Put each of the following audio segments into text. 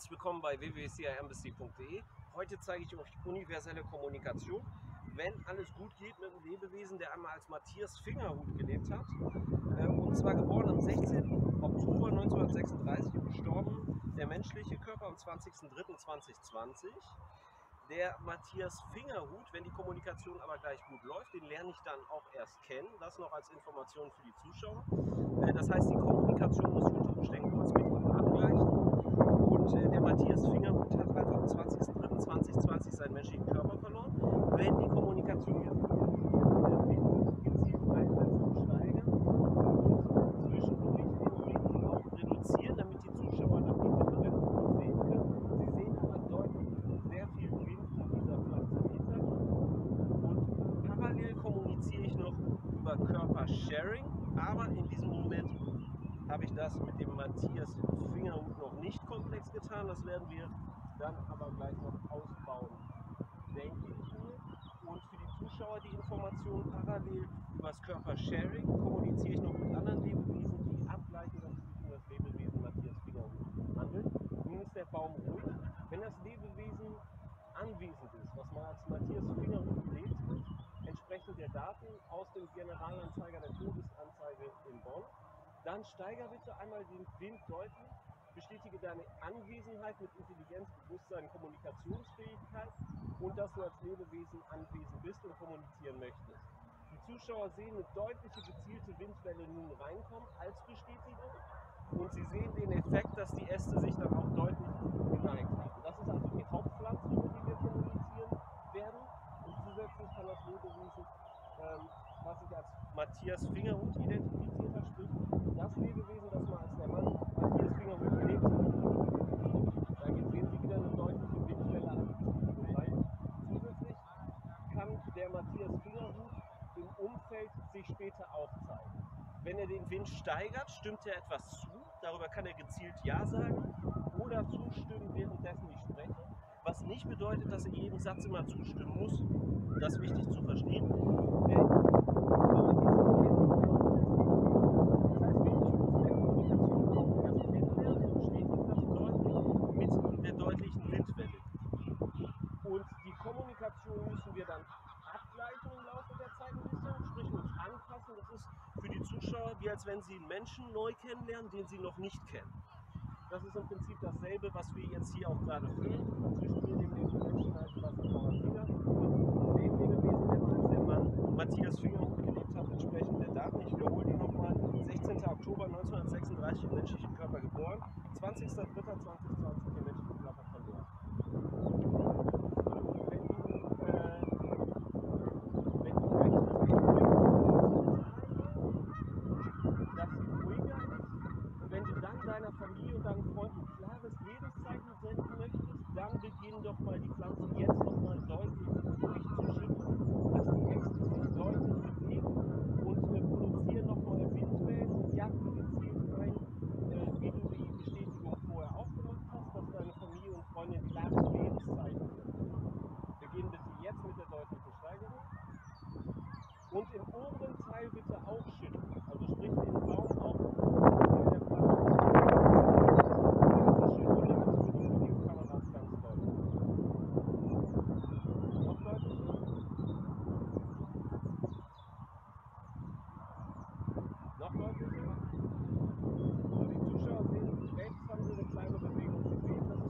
Herzlich willkommen bei www.ciembassy.de. Heute zeige ich euch universelle Kommunikation. Wenn alles gut geht mit einem Lebewesen, der einmal als Matthias Fingerhuth gelebt hat. Und zwar geboren am 16. Oktober 1936 und gestorben der menschliche Körper am 20.03.2020. Der Matthias Fingerhuth, wenn die Kommunikation aber gleich gut läuft, den lerne ich dann auch erst kennen. Das noch als Information für die Zuschauer. Das heißt, die Kommunikation muss unter Umständen kurz mit ihm angleichen. Und der Matthias Fingerhuth hat halt am 20.03.2020 seinen menschlichen Körper verloren. Wenn die Kommunikation jetzt gezielt einsetzen und steigern und zwischendurch den Momenten auch reduzieren, damit die Zuschauer dann die Differenz gut sehen können. Sie sehen aber deutlich sehr viel Wind von dieser Pflanze im Hintergrund. Und parallel kommuniziere ich noch über Körpersharing, aber in diesem Moment habe ich das mit dem Matthias Fingerhuth noch nicht komplex getan. Das werden wir dann aber gleich noch ausbauen, denke ich mir. Und für die Zuschauer die Information parallel über das Körpersharing kommuniziere ich noch mit anderen Lebewesen, die ableiten, dass es sich um das Lebewesen Matthias Fingerhuth handelt. Nun ist der Baum ruhig. Wenn das Lebewesen anwesend ist, was man als Matthias Fingerhuth lebt, entsprechend der Daten aus dem Generalanzeiger der Todesanzeige in Bonn, dann steigere bitte einmal den Wind deutlich, bestätige deine Anwesenheit mit Intelligenz, Bewusstsein, Kommunikationsfähigkeit und dass du als Lebewesen anwesend bist und kommunizieren möchtest. Die Zuschauer sehen eine deutliche, gezielte Windwelle nun reinkommen als Bestätigung und sie sehen den Effekt, dass die Äste sich dann auch deutlich geneigt haben. Das ist also die Hauptpflanze, über die wir kommunizieren werden, und zusätzlich kann das Lebewesen, was ich als Matthias Fingerhuth identifiziert habe, sprich das Lebewesen, das man als der Mann Matthias Fingerhuth gelebt hat. Da sehen Sie wieder eine deutliche Windwelle an die rein. Zusätzlich kann der Matthias Fingerhuth im Umfeld sich später auch zeigen. Wenn er den Wind steigert, stimmt er etwas zu, darüber kann er gezielt Ja sagen oder zustimmen, währenddessen ich spreche. Was nicht bedeutet, dass er jedem Satz immer zustimmen muss. Das ist wichtig zu verstehen. Müssen wir dann abgleichen im Laufe der Zeit ein bisschen, sprich uns anpassen. Das ist für die Zuschauer wie als wenn sie einen Menschen neu kennenlernen, den sie noch nicht kennen. Das ist im Prinzip dasselbe, was wir jetzt hier auch gerade hören. Zwischen mir, dem Menschen, Niall Sebastian Power Sieger, und dem Lebewesen, der als der Mann Matthias Fingerhuth gelebt hat, entsprechend der Daten. Ich wiederhole die nochmal. 16. Oktober 1936 im menschlichen Körper geboren, 20.03.2020 im menschlichen Körper verloren. Familie und deinen Freunden klares Lebenszeichen senden möchtest, dann beginnen doch mal die Pflanze jetzt nochmal deutlich durchzuschütteln, dass die Äste sich deutlich bewegen und produzieren nochmal Windwellen und jagten gezielt ein, wie du die Bestätigung vorher auch gemacht hast, dass deine Familie und Freunde ein klares Lebenszeichen senden. Beginnen bitte jetzt mit der deutlichen Steigerung und im oberen Teil bitte auch schütteln, also sprich den Baum auch.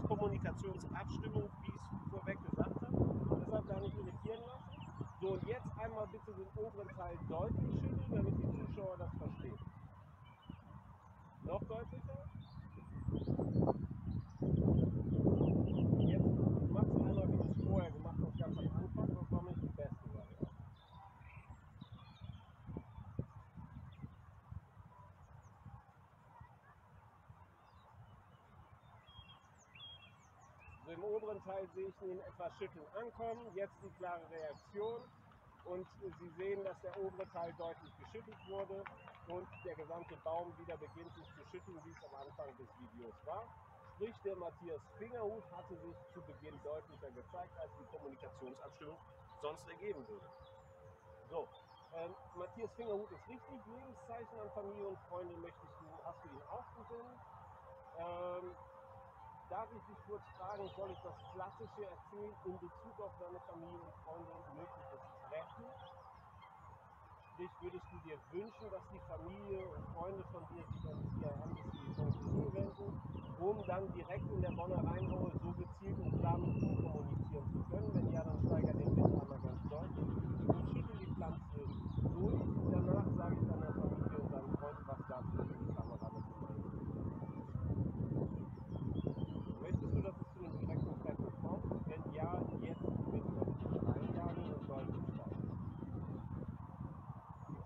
Kommunikationsabstimmung, wie ich es vorweg gesagt habe, deshalb da nicht irritieren lassen. So, und jetzt einmal bitte den oberen Teil deutlich schütteln, damit die Zuschauer das verstehen. Noch deutlicher. Jetzt machst du einmal, wie du es vorher gemacht hast, ganz am Anfang, das war mit dem besten Variante. Im oberen Teil sehe ich ihn etwas schütteln ankommen, jetzt die klare Reaktion und Sie sehen, dass der obere Teil deutlich geschüttelt wurde und der gesamte Baum wieder beginnt sich zu schütteln, wie es am Anfang des Videos war. Sprich, der Matthias Fingerhuth hatte sich zu Beginn deutlicher gezeigt, als die Kommunikationsabstimmung sonst ergeben würde. So, Matthias Fingerhuth ist richtig, Lebenszeichen an Familie und Freunde möchte ich, hast du ihn auch gesendet. Darf ich dich kurz fragen, soll ich das Klassische erzählen in Bezug auf deine Familie und Freunde und mögliches Treffen? Dich würdest du dir wünschen, dass die Familie und Freunde von dir sich an das IAM wenden, um dann direkt in der Bonner Rheinaue so gezielt und klar mit ihnen kommunizieren zu können? Wenn ja, dann steigert den Wind einmal ganz deutlich und schüttel die Pflanze durch. Danach sage ich deiner Familie und deinen Freunden, was dazu für die Kamera mit dem Rheinaue. Möchtest du, dass es zu einem direkten Treffen kommt? Wenn ja, jetzt mit einladen und deutlich steigen.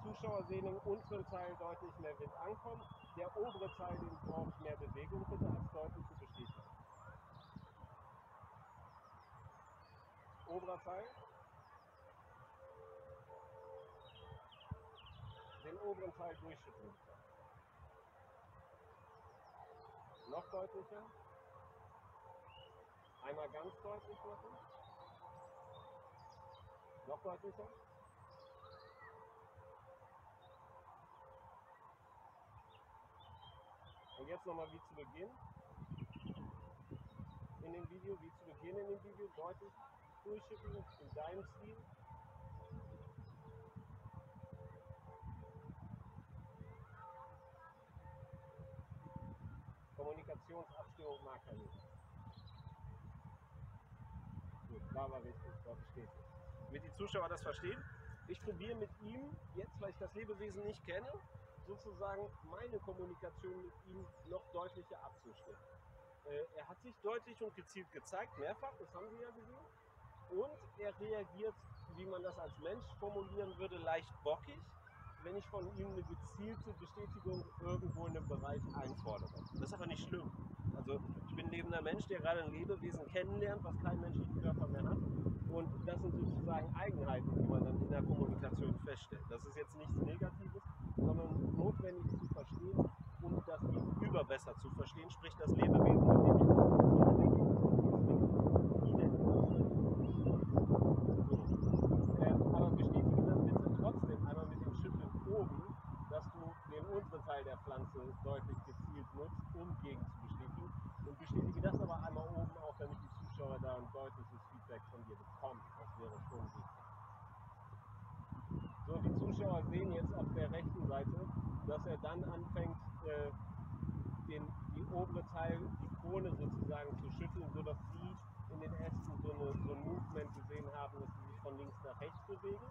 Zuschauer sehen im unteren Teil deutlich mehr Wind ankommen. Der obere Teil, den braucht mehr Bewegung, bitte als deutliche Bestätigung. Oberer Teil. Den oberen Teil durchschütteln. Noch deutlicher. Einmal ganz deutlich machen. Noch deutlicher. Und jetzt nochmal wie zu Beginn in dem Video, deutlich durchschütteln in deinem Stil. Kommunikationsabstimmung mag er nicht. Gut, da war richtig, da versteht es. Damit die Zuschauer das verstehen, ich probiere mit ihm jetzt, weil ich das Lebewesen nicht kenne, sozusagen meine Kommunikation mit ihm noch deutlicher abzustimmen. Er hat sich deutlich und gezielt gezeigt, mehrfach, das haben Sie ja gesehen. Und er reagiert, wie man das als Mensch formulieren würde, leicht bockig, wenn ich von ihm eine gezielte Bestätigung irgendwo in einem Bereich einfordere. Das ist aber nicht schlimm. Also ich bin ein lebender Mensch, der gerade ein Lebewesen kennenlernt, was kein menschlichen Körper mehr hat. Und das sind sozusagen Eigenheiten, die man dann in der Kommunikation feststellt. Das ist jetzt nichts Negatives, sondern notwendig zu verstehen und das Gegenüber besser zu verstehen, sprich das Lebewesen, mit dem ich aber bestätige dann bitte trotzdem einmal mit dem Schütteln oben, dass du den unteren Teil der Pflanze deutlich gezielt nutzt, um gegen zu bestätigen. Und bestätige das aber einmal oben auch, damit die Zuschauer da ein deutliches Feedback von dir bekommen. Das wäre schon wichtig. So, die Zuschauer sehen jetzt auf der rechten Seite, dass er dann anfängt, die obere Teil, die Krone sozusagen zu schütteln, sodass sie in den Ästen so ein Movement gesehen haben, dass sie sich von links nach rechts bewegen.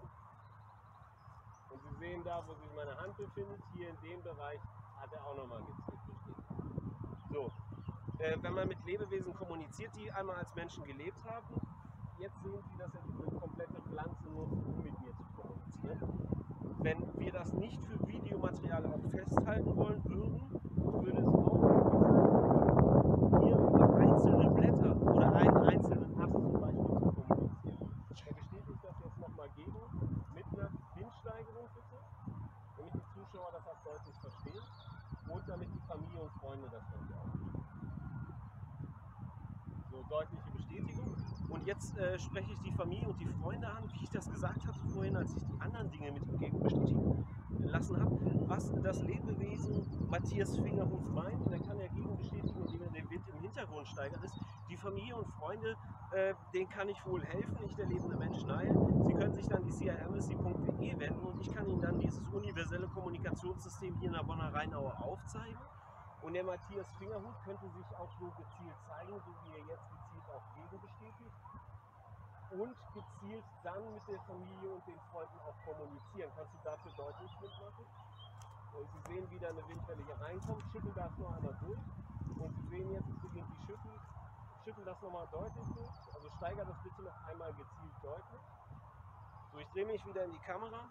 Und Sie sehen da, wo sich meine Hand befindet, hier in dem Bereich hat er auch nochmal gezielt bestätigt. So, wenn man mit Lebewesen kommuniziert, die einmal als Menschen gelebt haben, jetzt sehen Sie, dass er diese komplette Pflanze nutzt, um mit mir zu kommunizieren. Wenn wir das nicht für Videomaterial auch festhalten wollen würden, würde es auch möglich sein, hier über einzelne Blätter oder einen einzelnen Ast zum Beispiel zu kommunizieren. Er bestätigt das jetzt nochmal gegen, mit einer Windsteigerung bitte, damit die Zuschauer das auch deutlich verstehen und damit die Familie und Freunde das verstehen. So, deutliche Bestätigung. Und jetzt spreche ich die Familie und die Freunde an, wie ich das gesagt hatte vorhin, als ich die anderen Dinge mit gegenbestätigen lassen habe, was das Lebewesen Matthias Fingerhuth meint. Und er kann ja gegenbestätigen, indem er den Wind im Hintergrund steigert ist. Die Familie und Freunde, denen kann ich wohl helfen, ich der lebende Mensch Niall. Sie können sich dann die ciembassy.de wenden und ich kann Ihnen dann dieses universelle Kommunikationssystem hier in der Bonner Rheinaue aufzeigen. Und der Matthias Fingerhuth könnte sich auch so gezielt zeigen, so wie er jetzt gezielt auch gegenbestätigt. Und gezielt dann mit der Familie und den Freunden auch kommunizieren. Kannst du dafür deutlich mitmachen? Und Sie sehen, wie da eine Windwelle hier reinkommt. Schüttel das noch einmal durch. Und Sie sehen jetzt, es beginnt die Schüttel. Schüttel das nochmal deutlich durch. Also steigere das bitte noch einmal gezielt deutlich. So, ich drehe mich wieder in die Kamera.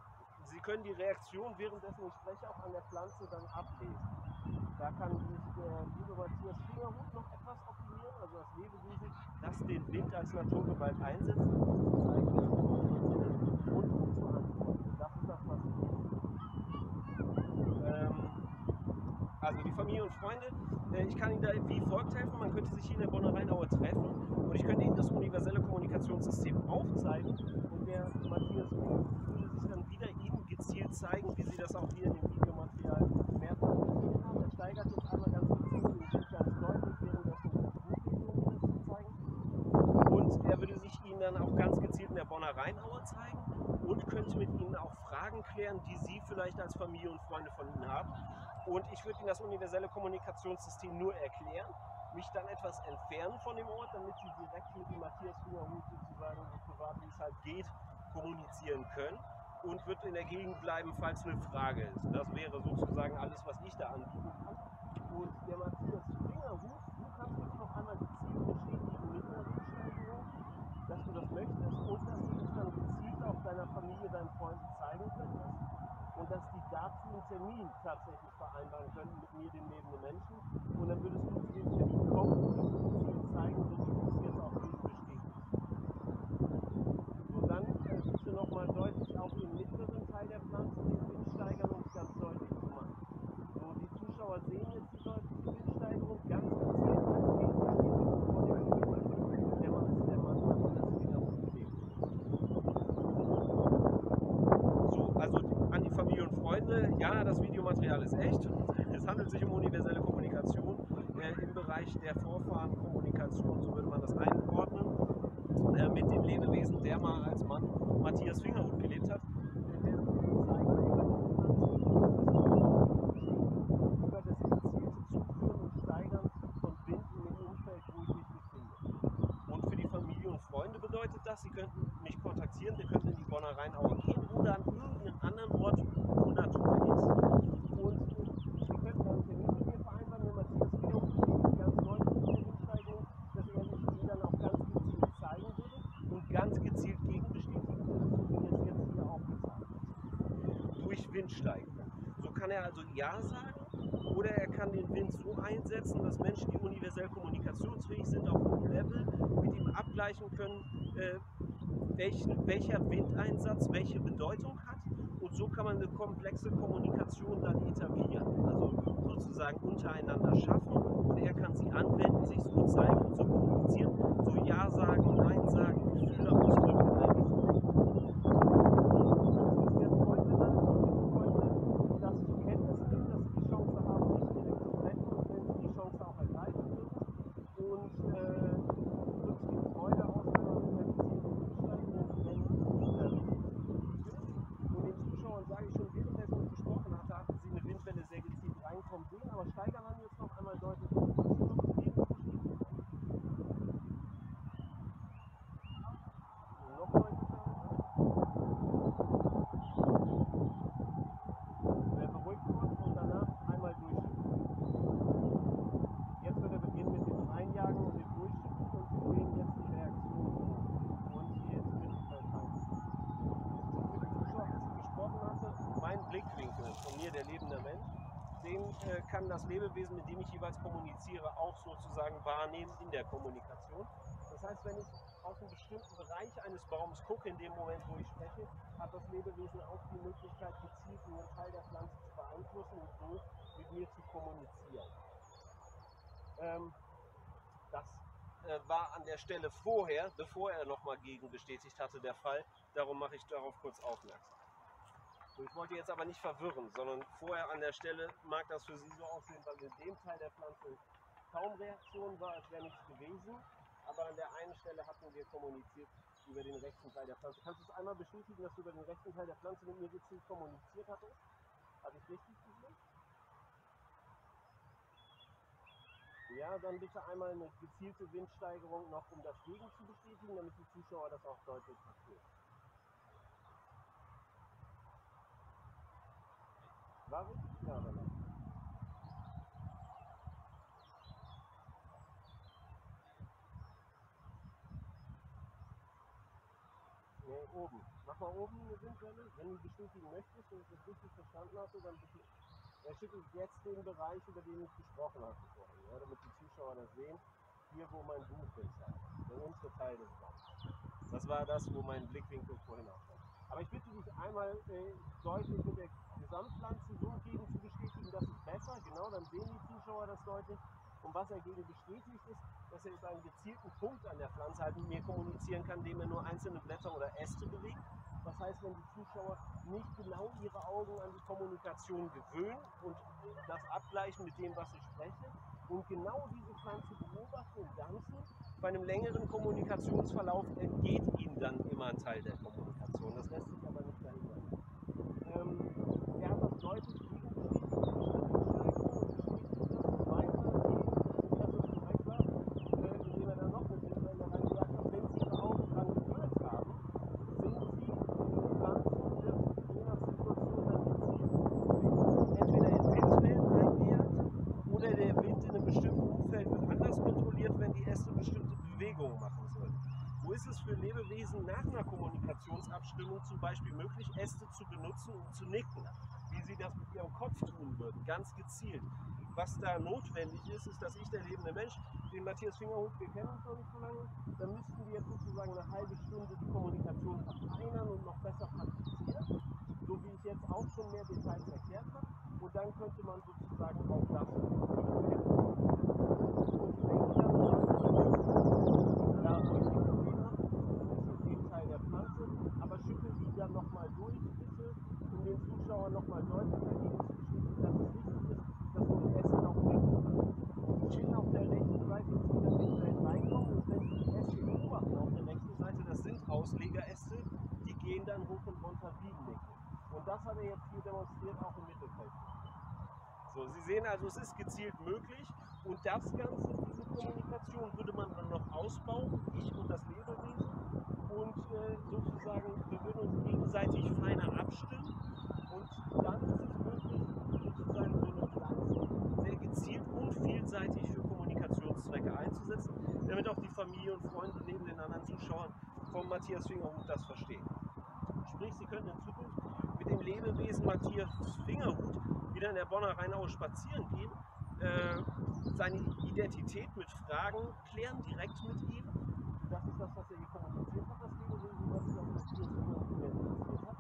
Sie können die Reaktion, währenddessen ich spreche, auch an der Pflanze dann ablesen. Da kann sich der liebe Matthias Fingerhuth noch etwas optimieren, also das Lebewesen, das den Wind als Naturgewalt einsetzt, um zu zeigen, und um zu antworten. Das ist das, was ich also die Familie und Freunde, ich kann Ihnen da wie folgt helfen, man könnte sich hier in der Bonner Rheinaue treffen und ich könnte Ihnen das universelle Kommunikationssystem aufzeigen und der Matthias Fingerhuth würde sich dann wieder Ihnen gezielt zeigen, wie Sie das auch hier in dem Videomaterial mehrfach gesehen haben. Er steigert uns einmal ganz gezielt und ganz deutlich, während das so gut ist. Er würde sich Ihnen dann auch ganz gezielt in der Bonner Rheinaue zeigen und könnte mit Ihnen auch Fragen klären, die Sie vielleicht als Familie und Freunde von Ihnen haben. Und ich würde Ihnen das universelle Kommunikationssystem nur erklären, mich dann etwas entfernen von dem Ort, damit Sie direkt mit dem Matthias Fingerhuth sozusagen so privat, wie es halt geht, kommunizieren können und wird in der Gegend bleiben, falls eine Frage ist. Das wäre sozusagen alles, was ich da anbieten kann. Und der Matthias Fingerhuth, du kannst jetzt noch einmal gezielt bestätigen mit einer Rückstellung, dass du das möchtest und dass du dich dann gezielt auch deiner Familie, deinen Freunden zeigen könntest und dass die dazu einen Termin tatsächlich vereinbaren könnten mit mir, den lebenden Menschen. Und dann würdest du zu dem Termin kommen und das Ziel zeigen, so wie du es jetzt auch eben bestätigst. So, dann bist du nochmal deutlich auch im mittleren Teil der Pflanze den Windsteigern, um es ganz deutlich zu machen. So, die Zuschauer sehen jetzt die deutliche Windsteigerung ganz gezielt als Gegenbestätigung von dem Spiel. Der Mann hat das wieder aufgegeben. So, also an die Familie und Freunde, ja, das Videomaterial ist echt. Es handelt sich um universelle Kommunikation im Bereich der Vorfahrenkommunikation, so würde man das einordnen, mit dem Lebewesen, der mal als Mann Matthias Fingerhuth gelebt hat. Sie könnten mich kontaktieren, wir könnten in die Bonner Rheinaue gehen oder an irgendeinen anderen Ort, wo Natur ist. Und Sie könnten einen Termin mit mir vereinbaren, wenn Matthias Fingerhuth ganz deutlich in der Entscheidung, dass er sich Ihnen dann auch ganz gezielt zeigen würde und ganz gezielt gegenbestätigen würde, so wie es jetzt hier auch gezeigt ist. Durch Windsteigerung. So kann er also Ja sagen oder er kann den Wind so einsetzen, dass Menschen, die universell kommunikationsfähig sind, auf hohem Level mit ihm abgleichen können, welcher Windeinsatz welche Bedeutung hat, und so kann man eine komplexe Kommunikation dann etablieren, also sozusagen untereinander schaffen, und er kann sie anwenden, sich so zeigen und so kommunizieren, so Ja sagen, Nein sagen, Gefühle ausdrücken. Von mir, der lebende Mensch, den kann das Lebewesen, mit dem ich jeweils kommuniziere, auch sozusagen wahrnehmen in der Kommunikation. Das heißt, wenn ich auf einen bestimmten Bereich eines Baums gucke, in dem Moment, wo ich spreche, hat das Lebewesen auch die Möglichkeit, gezielt einen Teil der Pflanze zu beeinflussen und so mit mir zu kommunizieren. Das war an der Stelle vorher, bevor er nochmal gegenbestätigt hatte, der Fall. Darum mache ich darauf kurz aufmerksam. Ich wollte jetzt aber nicht verwirren, sondern vorher an der Stelle mag das für Sie so aussehen, weil in dem Teil der Pflanze kaum Reaktion war, als wäre nichts gewesen. Aber an der einen Stelle hatten wir kommuniziert über den rechten Teil der Pflanze. Kannst du es einmal bestätigen, dass du über den rechten Teil der Pflanze mit mir gezielt kommuniziert hattest? Habe ich richtig gesehen? Ja, dann bitte einmal eine gezielte Windsteigerung noch, um das Gegen zu bestätigen, damit die Zuschauer das auch deutlich verstehen. War richtig, ja oder nein? Ne, oben. Mach mal oben eine Windwelle. Wenn du bestätigen möchtest und das richtig verstanden hast, dann schicke ich jetzt den Bereich, über den ich gesprochen habe, ja, damit die Zuschauer das sehen. Hier, wo mein Buch ist, der untere Teil des Baums. Das war das, wo mein Blickwinkel vorhin auch war. Aber ich bitte dich einmal deutlich mit der Gesamtpflanze so gegen zu bestätigen, das ist besser, genau, dann sehen die Zuschauer das deutlich. Und was er gegen bestätigt ist, dass er über einen gezielten Punkt an der Pflanze halt mit mir kommunizieren kann, indem er nur einzelne Blätter oder Äste bewegt. Das heißt, wenn die Zuschauer nicht genau ihre Augen an die Kommunikation gewöhnen und das abgleichen mit dem, was ich spreche, und genau diese Pflanze beobachten im Ganzen, bei einem längeren Kommunikationsverlauf entgeht ihm dann immer ein Teil der Kommunikation. Das lässt sich aber nicht verhindern. Er hat das deutlich gegen die und indem er dann noch mit dem General gesagt hat, wenn Sie Ihre Augen dran gewöhnt haben, sehen Sie die Pflanze und je nach Situation dann beziehen. Entweder in Windwellen reingehört oder der Wind in einem bestimmten Umfeld wird anders kontrolliert, wenn die Äste bestimmte Bewegungen machen sollen. Wo ist es für Lebewesen nach einer Kommunikationsabstimmung zum Beispiel möglich, Äste zu benutzen, um zu nicken, wie sie das mit ihrem Kopf tun würden, ganz gezielt. Was da notwendig ist, ist, dass ich, der lebende Mensch, den Matthias Fingerhuth, wir kennen uns noch nicht so lange, dann müssten wir jetzt sozusagen eine halbe Stunde die Kommunikation verfeinern und noch besser praktizieren, so wie ich jetzt auch schon mehr Details erklärt habe. Und dann könnte man sozusagen auch das aber schütteln Sie dann nochmal durch, bitte, um den Zuschauern nochmal deutlich dagegen zu bestätigen, dass es wichtig ist, dass man das Essen auch trinken kann. Sie stehen auf der rechten Seite, jetzt wieder in die Welt reinkommen und wenn Sie die Äste beobachten auf der rechten Seite, das sind Auslegeräste, die gehen dann hoch und runter wie nicken. Und das hat er jetzt hier demonstriert, auch im Mittelfeld. So, Sie sehen also, es ist gezielt möglich und das Ganze, diese Kommunikation, würde man dann noch ausbauen, ich und das Lebewesen. Und sozusagen, wir würden uns gegenseitig feiner abstimmen und dann ist es möglich, sozusagen so eine Pflanze sehr gezielt und vielseitig für Kommunikationszwecke einzusetzen, damit auch die Familie und Freunde neben den anderen Zuschauern von Matthias Fingerhuth das verstehen. Sprich, Sie können in Zukunft mit dem Lebewesen Matthias Fingerhuth wieder in der Bonner Rheinaue spazieren gehen, seine Identität mit Fragen klären, direkt mit ihm. Das ist das, was er hier kommuniziert hat, das Lebewesen, was sich auf das Tier identifiziert hat.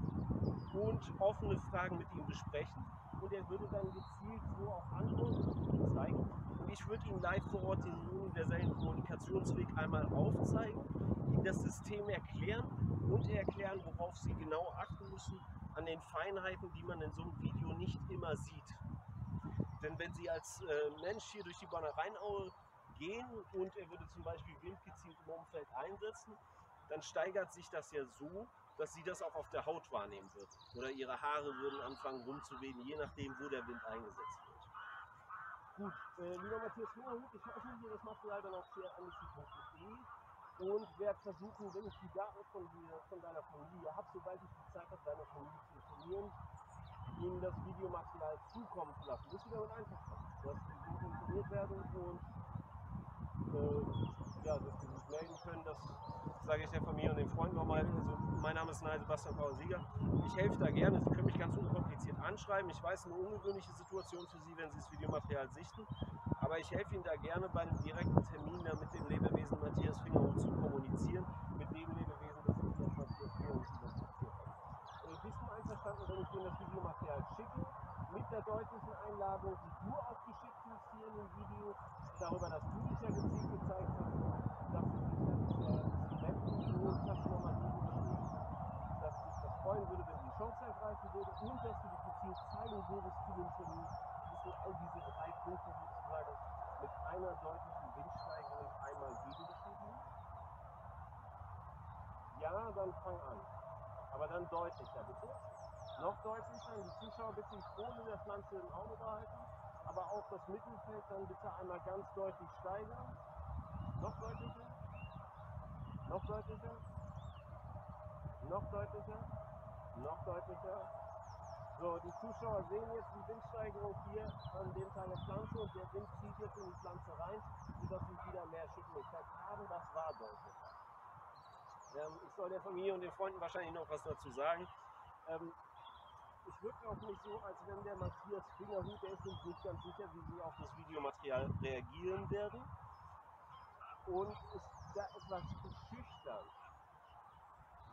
Und offene Fragen mit ihm besprechen. Und er würde dann gezielt so auch Antworten zeigen. Und ich würde ihm live vor Ort den universellen Kommunikationsweg einmal aufzeigen, ihm das System erklären und erklären, worauf Sie genau achten müssen an den Feinheiten, die man in so einem Video nicht immer sieht. Denn wenn Sie als Mensch hier durch die Bonner Rheinaue gehen und er würde zum Beispiel windgezielt im Umfeld einsetzen, dann steigert sich das ja so, dass sie das auch auf der Haut wahrnehmen wird. Oder ihre Haare würden anfangen rumzuwehen, je nachdem, wo der Wind eingesetzt wird. Gut, lieber Matthias Fingerhuth, ich hoffe, dir das Material dann auch sehr angeschrieben und werde versuchen, wenn ich die Daten von deiner Familie habe, sobald ich die Zeit habe, deine Familie zu informieren, ihnen das Videomaterial zukommen zu lassen. Bist du damit einverstanden, dass sie informiert werden und ja, dass sie sich melden können, das sage ich der Familie und den Freunden nochmal. Also, mein Name ist Niall Sebastian Power Sieger. Ich helfe da gerne, Sie können mich ganz unkompliziert anschreiben. Ich weiß, eine ungewöhnliche Situation für Sie, wenn Sie das Videomaterial sichten, aber ich helfe Ihnen da gerne bei einem direkten Termin, da mit dem Lebewesen Matthias Fingerhuth zu kommunizieren, mit dem Lebewesen, das ich das Matthias Fingerhuth identifiziert habe. Bist du einverstanden, wenn ich Ihnen das Videomaterial schicke, mit der deutlichen Einladung, die du auch geschickt hast hier in dem Video, darüber, dass du dich ja gezielt gezeigt hast, dass du dich ja geholt hast, nochmal diesen Beschluss, dass dich das freuen würde, wenn du die Chance ergreifen würdest und dass du dich gezielt zeigen würdest zu dem Termin. Das sind all diese drei Punkte sozusagen mit einer deutlichen Windsteigerung einmal gegengeschrieben. Ja, dann fang an. Aber dann deutlicher, bitte. Noch deutlicher, die Zuschauer bitte die Krone der Pflanze im Auge behalten, aber auch das Mittelfeld dann bitte einmal ganz deutlich steigern. Noch deutlicher, noch deutlicher, noch deutlicher, noch deutlicher. So, die Zuschauer sehen jetzt die Windsteigerung hier an dem Teil der Pflanze und der Wind zieht jetzt in die Pflanze rein, sodass sie wieder mehr Schütteleffekt haben. Das war deutlich. Ich soll der Familie und den Freunden wahrscheinlich noch was dazu sagen. Ich wirke auch nicht so, als wenn der Matthias Fingerhuth, der ist uns nicht ganz sicher, wie sie auf das Videomaterial reagieren werden. Und ist da etwas schüchtern.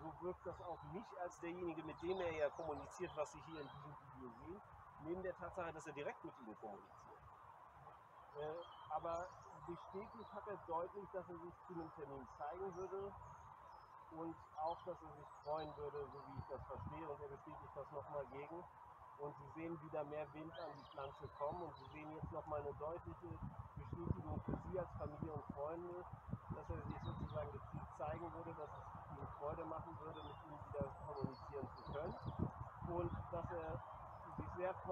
So wirkt das auf mich als derjenige, mit dem er ja kommuniziert, was Sie hier in diesem Video sehen, neben der Tatsache, dass er direkt mit Ihnen kommuniziert. Aber bestätigt hat er deutlich, dass er sich zu einem Termin zeigen würde. Und auch, dass er sich freuen würde, so wie ich das verstehe. Und er bestätigt das nochmal gegen. Und Sie sehen wieder mehr Wind an die Pflanze kommen. Und Sie sehen jetzt nochmal eine deutliche Bestätigung für Sie als Familie und Freunde, dass er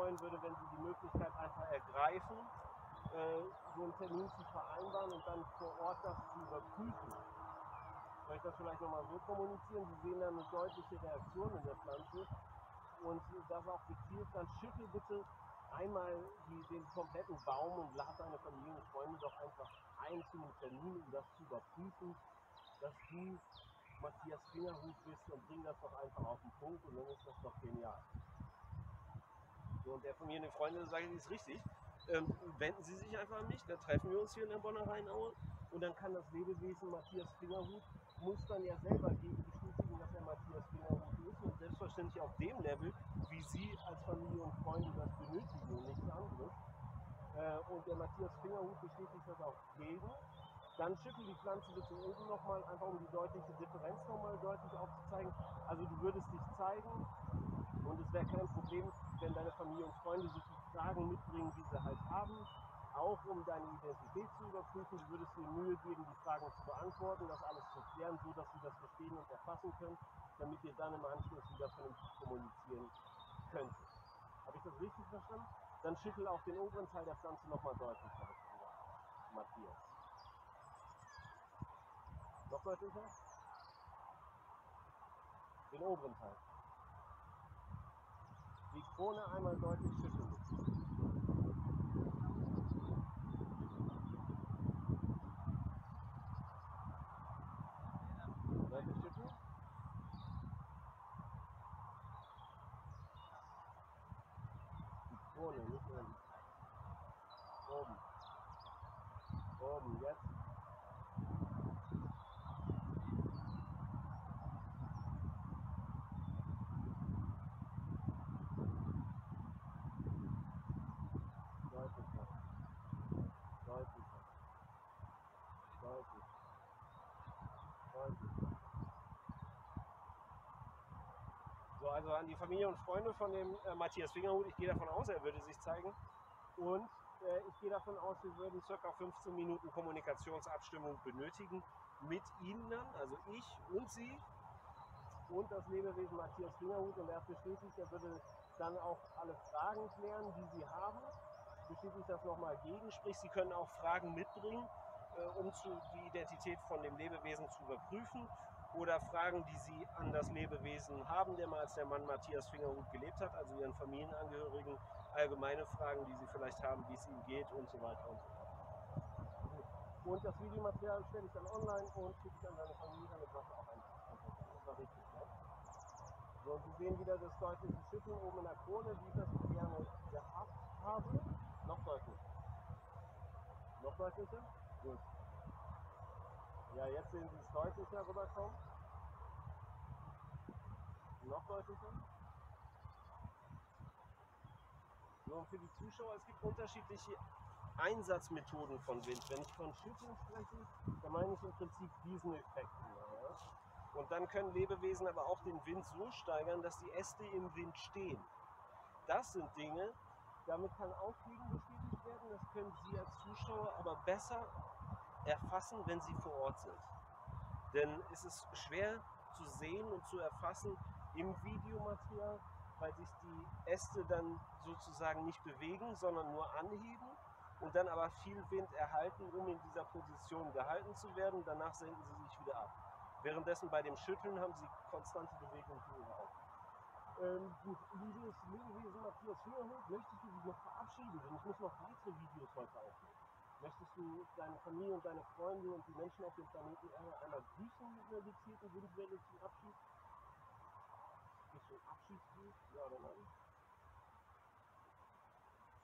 freuen würde, wenn Sie die Möglichkeit einfach ergreifen, so einen Termin zu vereinbaren und dann vor Ort das zu überprüfen. Soll ich das vielleicht nochmal so kommunizieren? Sie sehen da eine deutliche Reaktion in der Pflanze und das auch gezielt, dann schüttel bitte einmal den kompletten Baum und lad deine Familie und Freunde doch einfach ein zu einem Termin, um das zu überprüfen, dass du Matthias Fingerhuth bist, und bring das doch einfach auf den Punkt und dann ist das doch genial. So, und der Familie und Freunde sagen, ist richtig. Wenden Sie sich einfach an mich, dann treffen wir uns hier in der Bonner Rheinaue und dann kann das Lebewesen Matthias Fingerhuth, muss dann ja selber gegen bestätigen, dass er Matthias Fingerhuth ist und selbstverständlich auf dem Level, wie Sie als Familie und Freunde das benötigen und nichts anderes. Und der Matthias Fingerhuth bestätigt das auch gegen. Dann schüttel die Pflanze bitte oben nochmal, einfach um die deutliche Differenz nochmal deutlich aufzuzeigen. Also du würdest dich zeigen und es wäre kein Problem, wenn deine Familie und Freunde so viele Fragen mitbringen, die sie halt haben, auch um deine Identität zu überprüfen. Du würdest dir Mühe geben, die Fragen zu beantworten, das alles zu klären, so dass sie das verstehen und erfassen können, damit ihr dann im Anschluss wieder vernünftig kommunizieren könnt. Habe ich das richtig verstanden? Dann schüttel auch den oberen Teil der Pflanze nochmal deutlich auf, Matthias. Noch deutlicher? Den oberen Teil. Die Krone einmal deutlich schütteln. Deutlich schütteln. Die Krone, nicht unten. Oben. Oben, jetzt. So, also an die Familie und Freunde von dem Matthias Fingerhuth, ich gehe davon aus, er würde sich zeigen und ich gehe davon aus, wir würden ca. 15 Minuten Kommunikationsabstimmung benötigen mit Ihnen dann, also ich und Sie und das Lebewesen Matthias Fingerhuth und er bestätigt, er würde dann auch alle Fragen klären, die Sie haben, bestätigt das nochmal gegen, sprich Sie können auch Fragen mitbringen, um die Identität von dem Lebewesen zu überprüfen oder Fragen, die Sie an das Lebewesen haben, der mal als der Mann Matthias Fingerhuth gelebt hat, also Ihren Familienangehörigen, allgemeine Fragen, die Sie vielleicht haben, wie es Ihnen geht und so weiter und so fort. Und das Videomaterial stelle ich dann online und schicke ich an seine Familie, damit das auch einfach war richtig. Ne? So, und Sie sehen wieder das deutliche Schütteln oben in der Krone, wie ich das gerne gehabt habe. Noch deutlicher. Noch deutlicher? Gut. Ja, jetzt sehen Sie es deutlicher rüberkommen. Noch deutlicher. So, und für die Zuschauer, es gibt unterschiedliche Einsatzmethoden von Wind. Wenn ich von Schütteln spreche, dann meine ich im Prinzip diesen Effekt. Ja? Und dann können Lebewesen aber auch den Wind so steigern, dass die Äste im Wind stehen. Das sind Dinge, damit kann auch Fliegen bestätigt werden. Das können Sie als Zuschauer aber besser erfassen, wenn Sie vor Ort sind. Denn es ist schwer zu sehen und zu erfassen im Videomaterial, weil sich die Äste dann sozusagen nicht bewegen, sondern nur anheben und dann aber viel Wind erhalten, um in dieser Position gehalten zu werden. Danach senken Sie sich wieder ab. Währenddessen bei dem Schütteln haben Sie konstante Bewegung in Ihren Augen. Gut, liebes Lebewesen Matthias Fingerhuth, möchtest du dich noch verabschieden? Denn ich muss noch weitere Videos heute aufnehmen. Möchtest du deine Familie und deine Freunde und die Menschen auf dem Planeten Erde einmal grüßen mit einer gezielten Windwelle zum Abschied? Bist du ein Abschiedsgruß? Ja oder nein?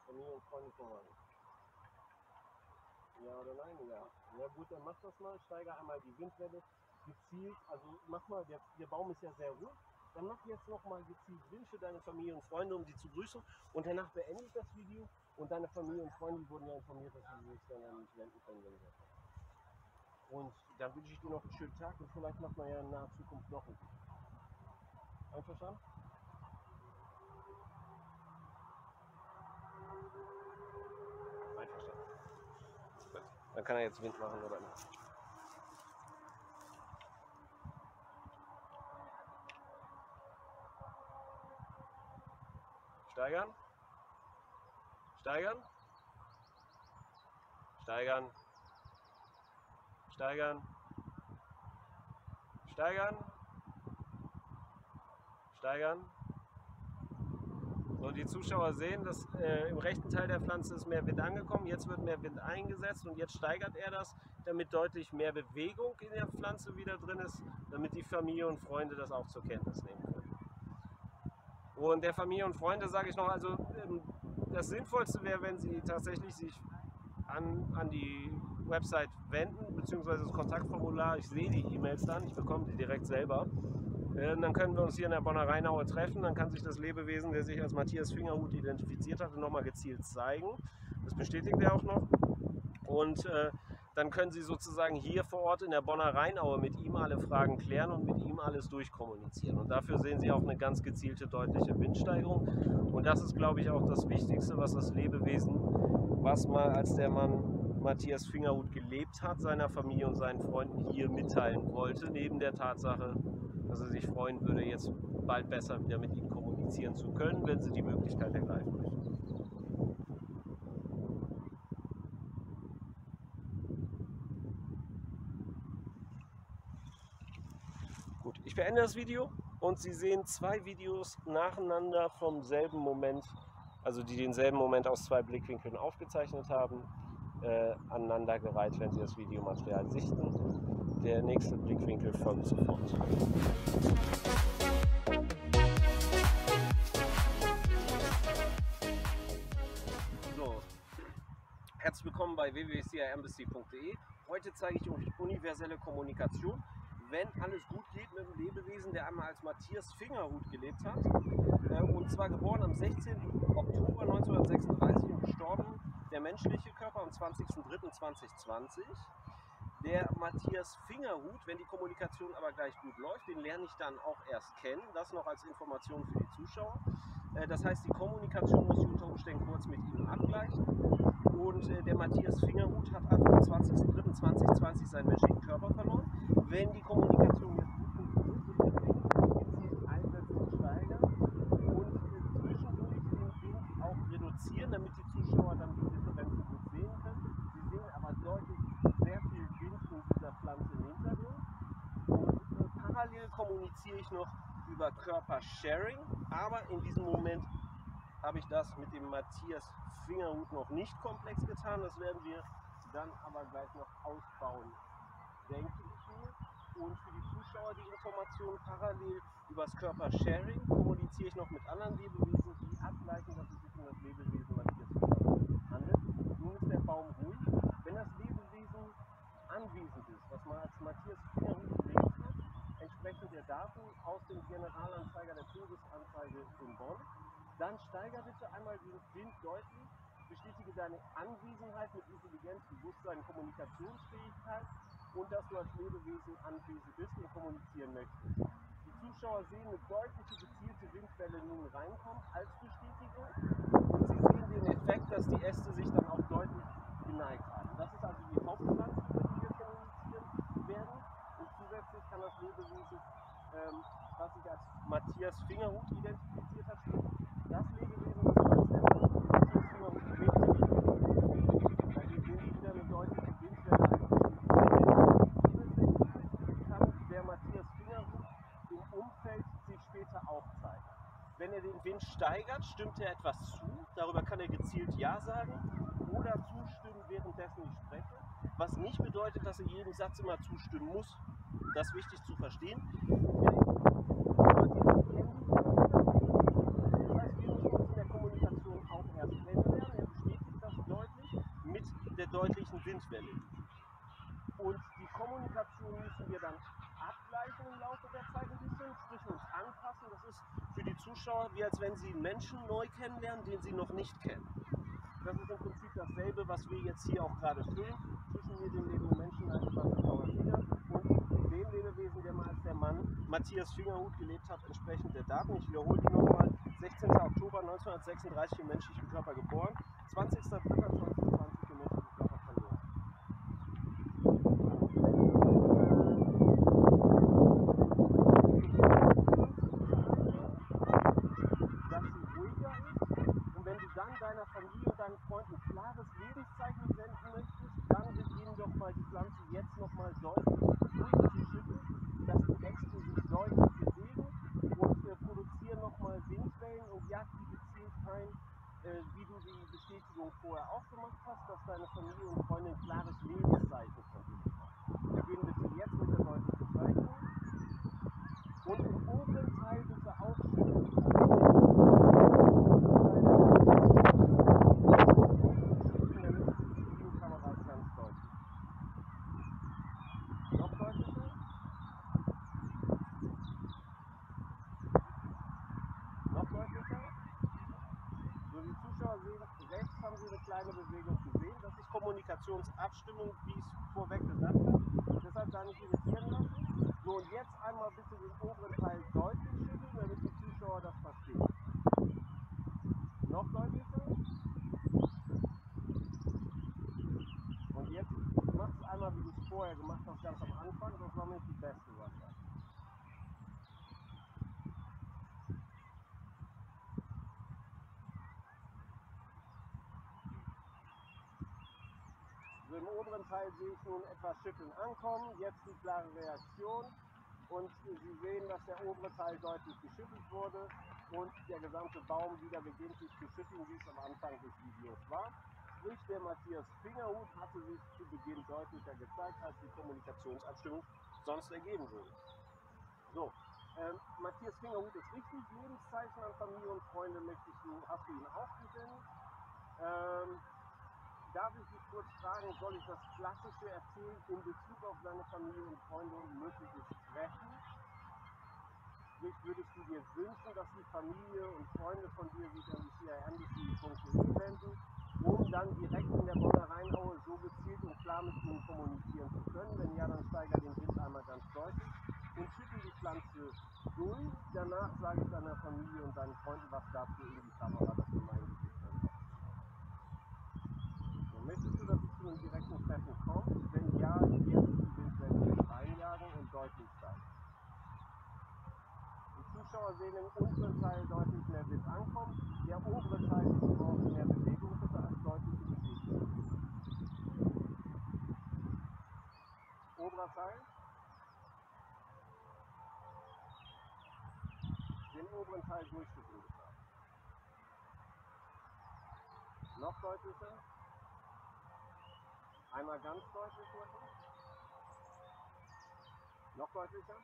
Familie und Freunde voran. Ja oder nein? Ja. Ja gut, dann mach das mal. Steige einmal die Windwelle gezielt. Also mach mal, der Baum ist ja sehr ruhig. Dann mach jetzt nochmal gezielt Wind für deine Familie und Freunde, um die zu grüßen. Und danach beende ich das Video. Und deine Familie und Freunde wurden ja informiert, dass sie sich dann an mich wenden können, wenn sie das haben. Und dann wünsche ich dir noch einen schönen Tag und vielleicht macht man ja in naher Zukunft noch ein Video. Einverstanden? Einverstanden. Gut. Dann kann er jetzt Wind machen oder nicht. Steigern. Steigern. Steigern. Steigern. Steigern. Steigern. So, die Zuschauer sehen, dass im rechten Teil der Pflanze ist mehr Wind angekommen, jetzt wird mehr Wind eingesetzt und jetzt steigert er das, damit deutlich mehr Bewegung in der Pflanze wieder drin ist, damit die Familie und Freunde das auch zur Kenntnis nehmen können. Und der Familie und Freunde sage ich noch, also das Sinnvollste wäre, wenn sie tatsächlich sich an die Website wenden, beziehungsweise das Kontaktformular, ich sehe die E-Mails dann, ich bekomme die direkt selber. Dann können wir uns hier in der Bonner Rheinaue treffen, dann kann sich das Lebewesen, der sich als Matthias Fingerhuth identifiziert hatte, nochmal gezielt zeigen. Das bestätigt er auch noch. Und dann können Sie sozusagen hier vor Ort in der Bonner Rheinaue mit ihm alle Fragen klären und mit ihm alles durchkommunizieren. Und dafür sehen Sie auch eine ganz gezielte, deutliche Windsteigerung. Und das ist, glaube ich, auch das Wichtigste, was das Lebewesen, was mal als der Mann Matthias Fingerhuth gelebt hat, seiner Familie und seinen Freunden hier mitteilen wollte, neben der Tatsache, dass er sich freuen würde, jetzt bald besser wieder mit ihm kommunizieren zu können, wenn sie die Möglichkeit ergreifen möchten. Gut, ich beende das Video und Sie sehen zwei Videos nacheinander vom selben Moment, also die denselben Moment aus zwei Blickwinkeln aufgezeichnet haben, aneinandergereiht, wenn Sie das Videomaterial sichten. Der nächste Blickwinkel folgt sofort. So, herzlich willkommen bei www.ciembassy.de. Heute zeige ich euch universelle Kommunikation. Wenn alles gut geht mit einem Lebewesen, der einmal als Matthias Fingerhuth gelebt hat, und zwar geboren am 16. Oktober 1936 und gestorben der menschliche Körper am 20.03.2020. Der Matthias Fingerhuth, wenn die Kommunikation aber gleich gut läuft, den lerne ich dann auch erst kennen. Das noch als Information für die Zuschauer. Das heißt, die Kommunikation muss ich unter Umständen kurz mit ihm abgleichen. Und der Matthias Fingerhuth hat am 20.03.2020 seinen menschlichen Körper verloren. Wenn die Kommunikation jetzt gut ist, Einsätze steigern und zwischendurch den Wind auch reduzieren, damit die Zuschauer dann die Differenzen gut sehen können. Sie sehen aber deutlich sehr viel Wind in dieser Pflanze im Hintergrund. Und parallel kommuniziere ich noch über Körpersharing, aber in diesem Moment habe ich das mit dem Matthias Fingerhuth noch nicht komplex getan. Das werden wir dann aber gleich noch ausbauen, denke ich mir. Und für die Zuschauer die Informationen parallel über das Körpersharing kommuniziere ich noch mit anderen Lebewesen, die abgleichen, dass es sich um das Lebewesen Matthias Fingerhuth handelt. Nun ist der Baum ruhig. Wenn das Lebewesen anwesend ist, was man als Matthias Fingerhuth gelegt hat, entsprechend der Daten aus dem Generalanzeiger der Todesanzeige in Bonn, dann steigere bitte einmal den Wind deutlich, bestätige deine Anwesenheit mit Intelligenz, Bewusstsein, Kommunikationsfähigkeit und dass du als Lebewesen anwesend bist und kommunizieren möchtest. Die Zuschauer sehen eine deutliche, gezielte Windwelle nun reinkommen als Bestätigung und sie sehen den Effekt, dass die Äste sich dann auch deutlich geneigt haben. Das ist also die Hauptpflanze, über die wir kommunizieren werden. Und zusätzlich kann das Lebewesen, was sich als Matthias Fingerhuth identifiziert hat, das Lebewesen, das Matthias Fingerhuth identifiziert hat, wir sehen wieder eine deutliche Windwelle ein. Zusätzlich kann der Matthias Fingerhuth im Umfeld sich später auch zeigen. Wenn er den Wind steigert, stimmt er etwas zu, darüber kann er gezielt Ja sagen oder zustimmen, währenddessen ich spreche, was nicht bedeutet, dass er jedem Satz immer zustimmen muss. Das ist wichtig zu verstehen. Das heißt, wir müssen uns in der Kommunikation auch erst kennenlernen. Er bestätigt das deutlich mit der deutlichen Windwelle. Und die Kommunikation müssen wir dann abgleichen im Laufe der Zeit ein bisschen, sprich uns anpassen. Das ist für die Zuschauer, wie als wenn sie einen Menschen neu kennenlernen, den sie noch nicht kennen. Das ist im Prinzip dasselbe, was wir jetzt hier auch gerade fühlen, zwischen mir, dem lebenden Menschen, Niall Sebastian Power Sieger, und dem Lebewesen, der mal als der Mann Matthias Fingerhuth gelebt hat, entsprechend der Daten. Ich wiederhole die nochmal: 16. Oktober 1936 im menschlichen Körper geboren, 20.03.2020 im menschlichen Körper verloren. Dass sie ruhiger ist und wenn du dann deiner Familie und deinen Qualifikationsabstimmung, wie ich es vorweg gesagt habe. Deshalb da nicht irritieren lassen. So, und jetzt einmal bitte den oberen Teil deutlich schütteln, damit die Zuschauer das verstehen. Noch deutlicher. Und jetzt machst du es einmal, wie du es vorher gemacht hast, ganz am Anfang. Das war nämlich die beste Wahrscheinlich. Im oberen Teil sehe ich nun etwas schütteln ankommen, jetzt die klare Reaktion und Sie sehen, dass der obere Teil deutlich geschüttelt wurde und der gesamte Baum wieder beginnt sich zu schütteln, wie es am Anfang des Videos war. Sprich, der Matthias Fingerhuth hatte sich zu Beginn deutlicher gezeigt, als die Kommunikationsabstimmung sonst ergeben würde. So, Matthias Fingerhuth ist richtig, Lebenszeichen an Familie und Freunde hast du ihn auch gesehen. Darf ich dich kurz fragen, soll ich das Klassische erzählen in Bezug auf seine Familie und Freunde und mögliches Treffen? Sprich, würdest du dir wünschen, dass die Familie und Freunde von dir sich an die CRM-Funktion wenden, um dann direkt in der Bonner Rheinaue so gezielt und klar mit ihnen kommunizieren zu können? Wenn ja, dann steigere den Wind einmal ganz deutlich und schüttel die Pflanze durch. Danach sage ich deiner Familie und deinen Freunden, was dazu in die Kamera das Gemeindegefühl. Möchtest du, dass es zu einem direkten Treffen kommt? Wenn ja, jetzt die Windwände reinjagen und deutlich sein. Die Zuschauer sehen im unteren Teil deutlich mehr Wind ankommen, der obere Teil braucht mehr Bewegung, bitte als deutliche Bewegung. Oberer Teil. Den oberen Teil durchschütteln. Noch deutlicher. Einmal ganz deutlich machen. Noch deutlicher.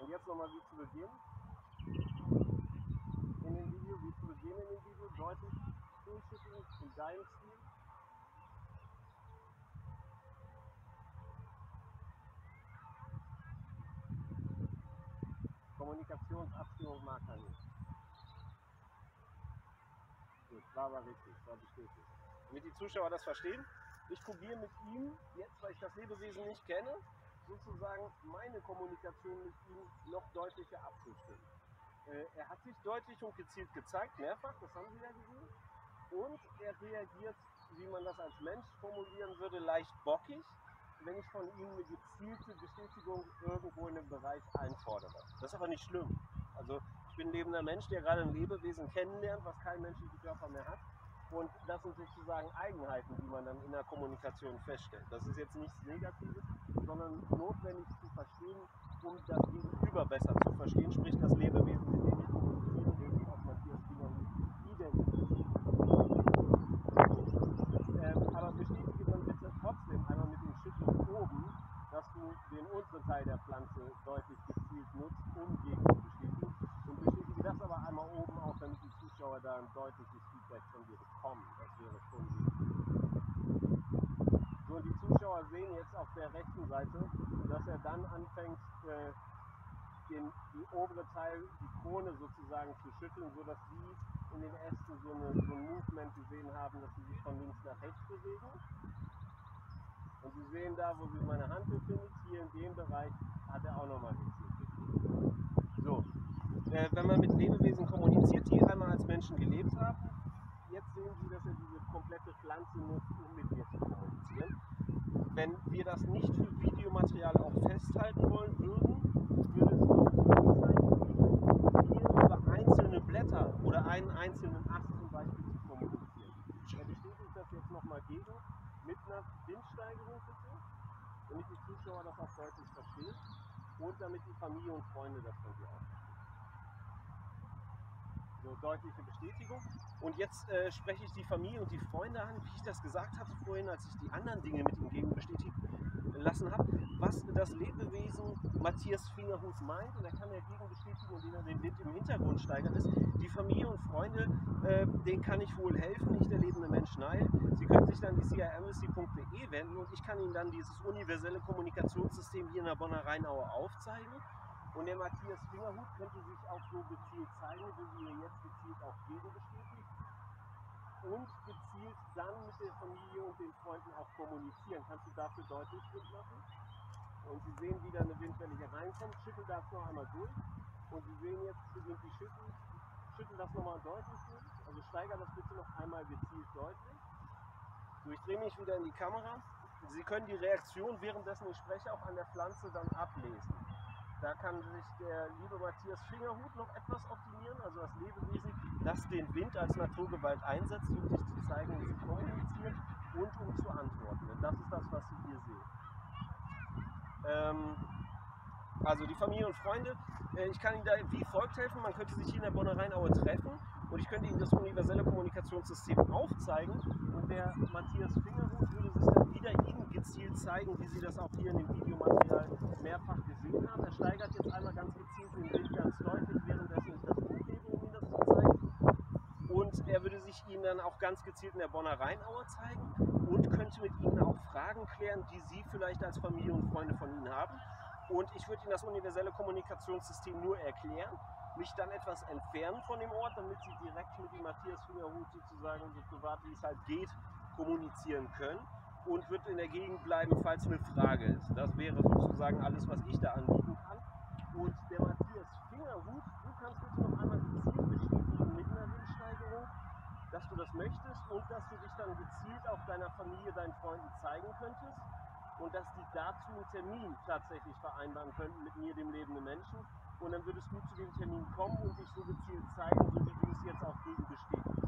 Und jetzt nochmal wie zu Beginn. In dem Video, wie zu Beginn in dem Video, deutlich durchschütteln in deinem Stil. Kommunikationsabstimmung mag er nicht. War aber richtig, war bestätigt. Damit die Zuschauer das verstehen, ich probiere mit ihm, jetzt weil ich das Lebewesen nicht kenne, sozusagen meine Kommunikation mit ihm noch deutlicher abzustimmen. Er hat sich deutlich und gezielt gezeigt, mehrfach, das haben Sie ja gesehen. Und er reagiert, wie man das als Mensch formulieren würde, leicht bockig, wenn ich von ihm eine gezielte Bestätigung irgendwo in einem Bereich einfordere. Das ist aber nicht schlimm. Also, ich bin ein lebender Mensch, der gerade ein Lebewesen kennenlernt, was kein menschlichen Körper mehr hat. Und das sind sozusagen Eigenheiten, die man dann in der Kommunikation feststellt. Das ist jetzt nichts Negatives, sondern notwendig zu verstehen, um das Gegenüber besser zu verstehen. Sprich, das Lebewesen, mit dem ich kommuniziere, den ich auf Matthias Fingerhuth identifiziere. Aber bestätige dann bitte trotzdem einmal mit den Schütteln oben, dass du den unteren Teil der Pflanze deutlich gezielt nutzt, um gegen zu bestätigen. Und bestätige das aber einmal oben auch, damit die Zuschauer da ein deutliches Feedback von dir bekommen. Das wäre schon wichtig. So, und die Zuschauer sehen jetzt auf der rechten Seite, dass er dann anfängt, die obere Teil, die Krone sozusagen zu schütteln, sodass sie in den Ästen so ein Movement gesehen haben, dass sie sich von links nach rechts bewegen. Und Sie sehen da, wo sich meine Hand befindet, hier in dem Bereich hat er auch nochmal gezielt. So, wenn man mit Lebewesen kommuniziert, die einmal als Menschen gelebt haben, jetzt sehen Sie, dass er diese komplette Pflanze nutzt, um mit mir zu kommunizieren. Wenn wir das nicht für Videomaterial auch festhalten wollen würden, würde es auch möglich sein, hier über einzelne Blätter oder einen einzelnen Ast zum Beispiel zu kommunizieren. Er bestätigt das jetzt nochmal gegen. Mit einer Windsteigerung bitte, damit die Zuschauer das auch deutlich verstehen und damit die Familie und Freunde das von dir auch verstehen. So, deutliche Bestätigung. Und jetzt spreche ich die Familie und die Freunde an, wie ich das gesagt hatte vorhin, als ich die anderen Dinge mit ihm gegen bestätigen lassen habe, was das Lebewesen Matthias Fingerhuth meint. Und er kann ja gegen bestätigen, indem er den Wind im Hintergrund steigert ist. Die Familie und Freunde, denen kann ich wohl helfen, nicht der lebende Mensch Niall. Sie können sich dann die ciembassy.de wenden und ich kann Ihnen dann dieses universelle Kommunikationssystem hier in der Bonner Rheinaue aufzeigen. Und der Matthias Fingerhuth könnte sich auch so gezielt zeigen, wie er jetzt gezielt auch gegen bestätigt und gezielt dann mit der Familie und den Freunden auch kommunizieren. Kannst du dafür deutlich mitmachen? Und Sie sehen wieder eine Windwelle hier reinkommt, schütteln das noch einmal durch. Und Sie sehen jetzt, beginnt die Schütteln, schütteln das nochmal deutlich durch. Also steigern das bitte noch einmal gezielt deutlich. So, ich drehe mich wieder in die Kamera. Sie können die Reaktion, währenddessen ich spreche, auch an der Pflanze dann ablesen. Da kann sich der liebe Matthias Fingerhuth noch etwas optimieren, also das Lebewesen, das den Wind als Naturgewalt einsetzt, um sich zu zeigen, um zu kommunizieren und um zu antworten. Denn das ist das, was Sie hier sehen. Also die Familie und Freunde, ich kann Ihnen da wie folgt helfen. Man könnte sich hier in der Bonner Rheinaue treffen und ich könnte Ihnen das universelle Kommunikationssystem aufzeigen. Und der Matthias Fingerhuth würde sich dann wieder Ihnen gezielt zeigen, wie Sie das auch hier in dem Videomaterial mehrfach gesehen haben. Er steigert jetzt einmal ganz gezielt den Wind ganz deutlich, währenddessen ich das Buch gebe, um Ihnen das zu zeigen. Und er würde sich Ihnen dann auch ganz gezielt in der Bonner Rheinaue zeigen und könnte mit Ihnen auch Fragen klären, die Sie vielleicht als Familie und Freunde von Ihnen haben. Und ich würde Ihnen das universelle Kommunikationssystem nur erklären, mich dann etwas entfernen von dem Ort, damit Sie direkt mit dem Matthias Fingerhuth sozusagen so privat, wie es halt geht, kommunizieren können und würde in der Gegend bleiben, falls eine Frage ist. Das wäre sozusagen alles, was ich da anbieten kann. Und der Matthias Fingerhuth, du kannst bitte noch einmal gezielt bestätigen mit einer Windsteigerung, dass du das möchtest und dass du dich dann gezielt auch deiner Familie, deinen Freunden zeigen könntest. Und dass die dazu einen Termin tatsächlich vereinbaren könnten mit mir, dem lebenden Menschen. Und dann würdest du zu dem Termin kommen und dich so gezielt zeigen, so wie du es jetzt auch gegen bestätigst.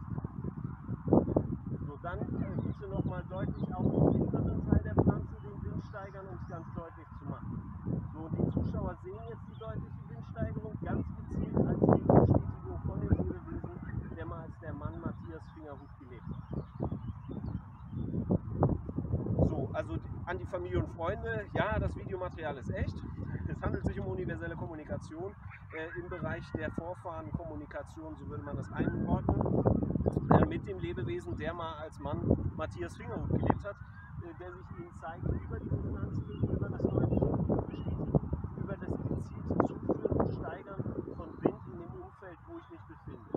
So, dann bitte nochmal deutlich auch den hinteren Teil der Pflanze, den Wind steigern, um es ganz deutlich zu machen. So, die Zuschauer sehen jetzt die deutliche Windsteigerung ganz gezielt als Gegenbestätigung von dem Lebewesen, der mal als der Mann Matthias Fingerhuth gelebt hat. So, also an die Familie und Freunde, ja, das Videomaterial ist echt. Es handelt sich um universelle Kommunikation im Bereich der Vorfahrenkommunikation, so würde man das einordnen, mit dem Lebewesen, der mal als Mann Matthias Fingerhuth gelebt hat, der sich Ihnen zeigt über die Resonanz, über das neue Bestätigen, über das gezielte Zuführen und Steigern von Wind in dem Umfeld, wo ich mich befinde.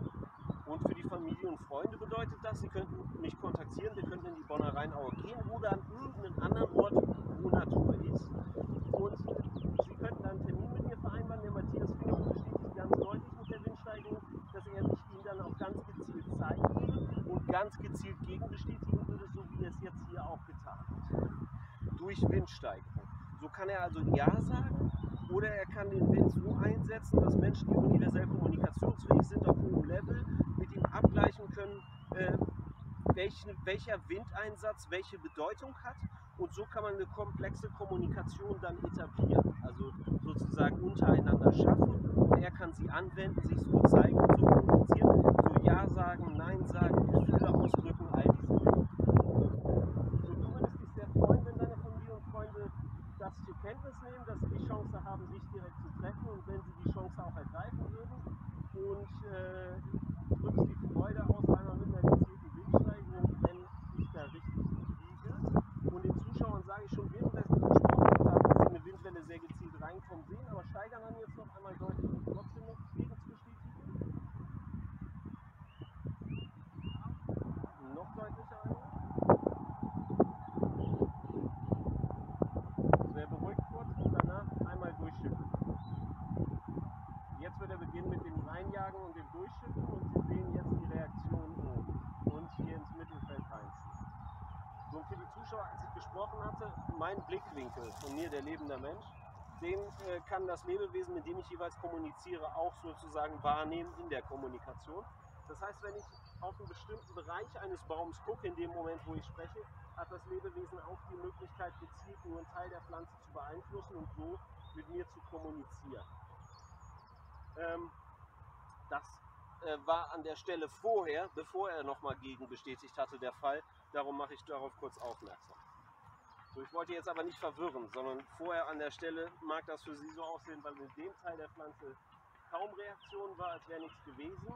Und für die Familie und Freunde bedeutet das, Sie könnten mich kontaktieren, wir könnten in die Bonner Rheinaue gehen oder an irgendeinen anderen Ort, wo Natur ist. Und Sie könnten einen Termin mit mir vereinbaren, der Matthias Fingerhuth bestätigt ganz deutlich mit der Windsteigerung, dass er mich Ihnen dann auch ganz gezielt zeigen würde und ganz gezielt gegenbestätigen würde, so wie er es jetzt hier auch getan hat. Durch Windsteigerung. So kann er also Ja sagen. Oder er kann den Wind so einsetzen, dass Menschen, die universell kommunikationsfähig sind, auf hohem Level mit ihm abgleichen können, welcher Windeinsatz welche Bedeutung hat. Und so kann man eine komplexe Kommunikation dann etablieren, also sozusagen untereinander schaffen. Und er kann sie anwenden, sich so zeigen und so kommunizieren, so Ja sagen, Nein sagen, Gefühle ausdrücken, all diese Dinge. So, du würdest dich sehr freuen, wenn deine Familie und Freunde das zur Kenntnis nehmen, dass sie die Chance haben, sich direkt zu treffen und wenn sie die Chance auch ergreifen würden und drückst die Freude aus, einmal mit einer gezielten Windsteigerung, wenn ich da richtig liege. Und den Zuschauern sage ich schon, währenddessen gesprochen habe, dass sie eine Windwelle sehr gezielt reinkommen sehen, aber steigern dann jetzt noch einmal deutlich und trotzdem noch gegen zu bestätigen. Noch deutlicher einmal. Jetzt wird er beginnen mit dem Reinjagen und dem Durchschütten und Sie sehen jetzt die Reaktion oben und hier ins Mittelfeld reinziehen. So, für die Zuschauer, als ich gesprochen hatte, mein Blickwinkel von mir, der lebende Mensch, den kann das Lebewesen, mit dem ich jeweils kommuniziere, auch sozusagen wahrnehmen in der Kommunikation. Das heißt, wenn ich auf einen bestimmten Bereich eines Baums gucke, in dem Moment, wo ich spreche, hat das Lebewesen auch die Möglichkeit, gezielt nur einen Teil der Pflanze zu beeinflussen und so mit mir zu kommunizieren. Das war an der Stelle vorher, bevor er nochmal gegen bestätigt hatte, der Fall. Darum mache ich darauf kurz aufmerksam. So, ich wollte jetzt aber nicht verwirren, sondern vorher an der Stelle mag das für Sie so aussehen, weil in dem Teil der Pflanze kaum Reaktion war, als wäre nichts gewesen.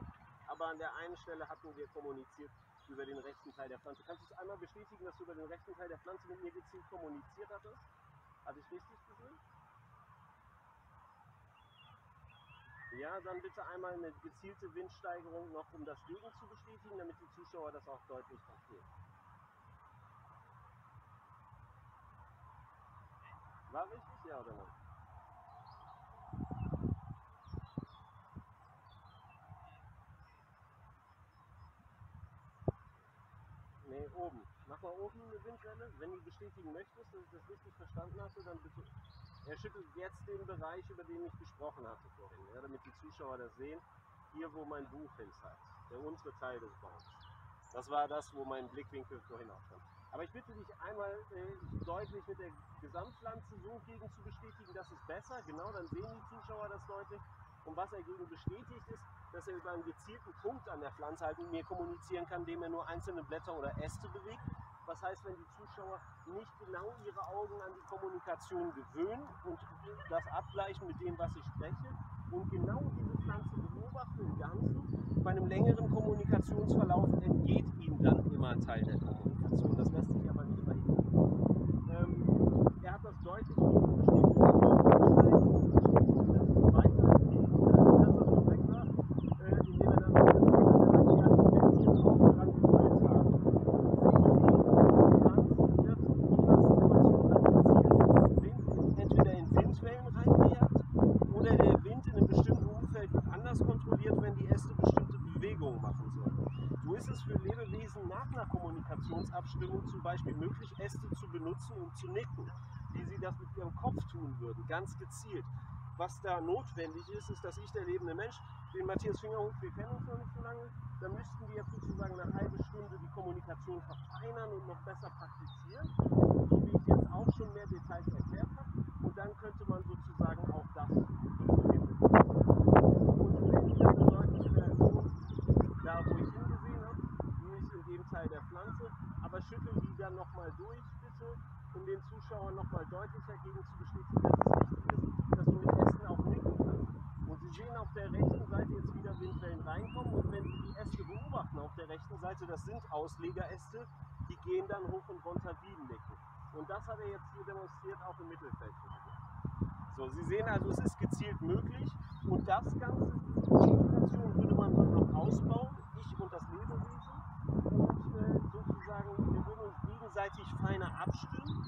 Aber an der einen Stelle hatten wir kommuniziert über den rechten Teil der Pflanze. Kannst du es einmal bestätigen, dass du über den rechten Teil der Pflanze mit mir gezielt kommuniziert hattest? Hatte ich richtig gesehen? Ja, dann bitte einmal eine gezielte Windsteigerung noch, um das Liegen zu bestätigen, damit die Zuschauer das auch deutlich verstehen. War richtig, ja oder nein? Nee, oben. Mach mal oben eine Windwelle. Wenn du bestätigen möchtest, dass du das richtig verstanden hast, dann bitte... Er schüttelt jetzt den Bereich, über den ich gesprochen hatte vorhin, ja, damit die Zuschauer das sehen. Hier, wo mein Buch hin zeigt, der untere Teil des Baums. Das war das, wo mein Blickwinkel vorhin auch stand. Aber ich bitte dich einmal deutlich mit der Gesamtpflanze so gegen zu bestätigen, das ist besser. Genau, dann sehen die Zuschauer das deutlich. Und was er gegen bestätigt ist, dass er über einen gezielten Punkt an der Pflanze halt mit mir kommunizieren kann, indem er nur einzelne Blätter oder Äste bewegt. Was heißt, wenn die Zuschauer nicht genau ihre Augen an die Kommunikation gewöhnen und das abgleichen mit dem, was ich spreche und genau diese Pflanze beobachten im Ganzen, bei einem längeren Kommunikationsverlauf entgeht ihnen dann immer ein Teil der Kommunikation. Das lässt sich aber nicht verhindern. Er hat das deutlich Kommunikationsabstimmung zum Beispiel möglich, Äste zu benutzen, um zu nicken, wie sie das mit ihrem Kopf tun würden, ganz gezielt. Was da notwendig ist, ist, dass ich, der lebende Mensch, den Matthias Fingerhuth, wir kennen uns noch nicht so lange, da müssten wir jetzt sozusagen eine halbe Stunde die Kommunikation verfeinern und noch besser praktizieren, so wie ich jetzt auch schon mehr Details erklärt habe, und dann könnte man sozusagen auch das durchgehen. Und wenn ich dann eine deutliche Reaktion da, wo ich hingesehen habe, in dem Teil der Pflanze, aber schütteln die dann nochmal durch, bitte, um den Zuschauern nochmal deutlicher gegen zu bestätigen, dass es wichtig ist, dass du mit Ästen auch nicken kannst. Und Sie sehen auf der rechten Seite jetzt wieder Windwellen reinkommen, und wenn Sie die Äste beobachten auf der rechten Seite, das sind Auslegeräste, die gehen dann hoch und runter wie nicken. Und das hat er jetzt hier demonstriert, auch im Mittelfeld. So, Sie sehen also, es ist gezielt möglich, und das Ganze, diese Kommunikation würde man dann noch ausbauen, ich und das Lebewesen. Und sozusagen, wir würden uns gegenseitig feiner abstimmen, und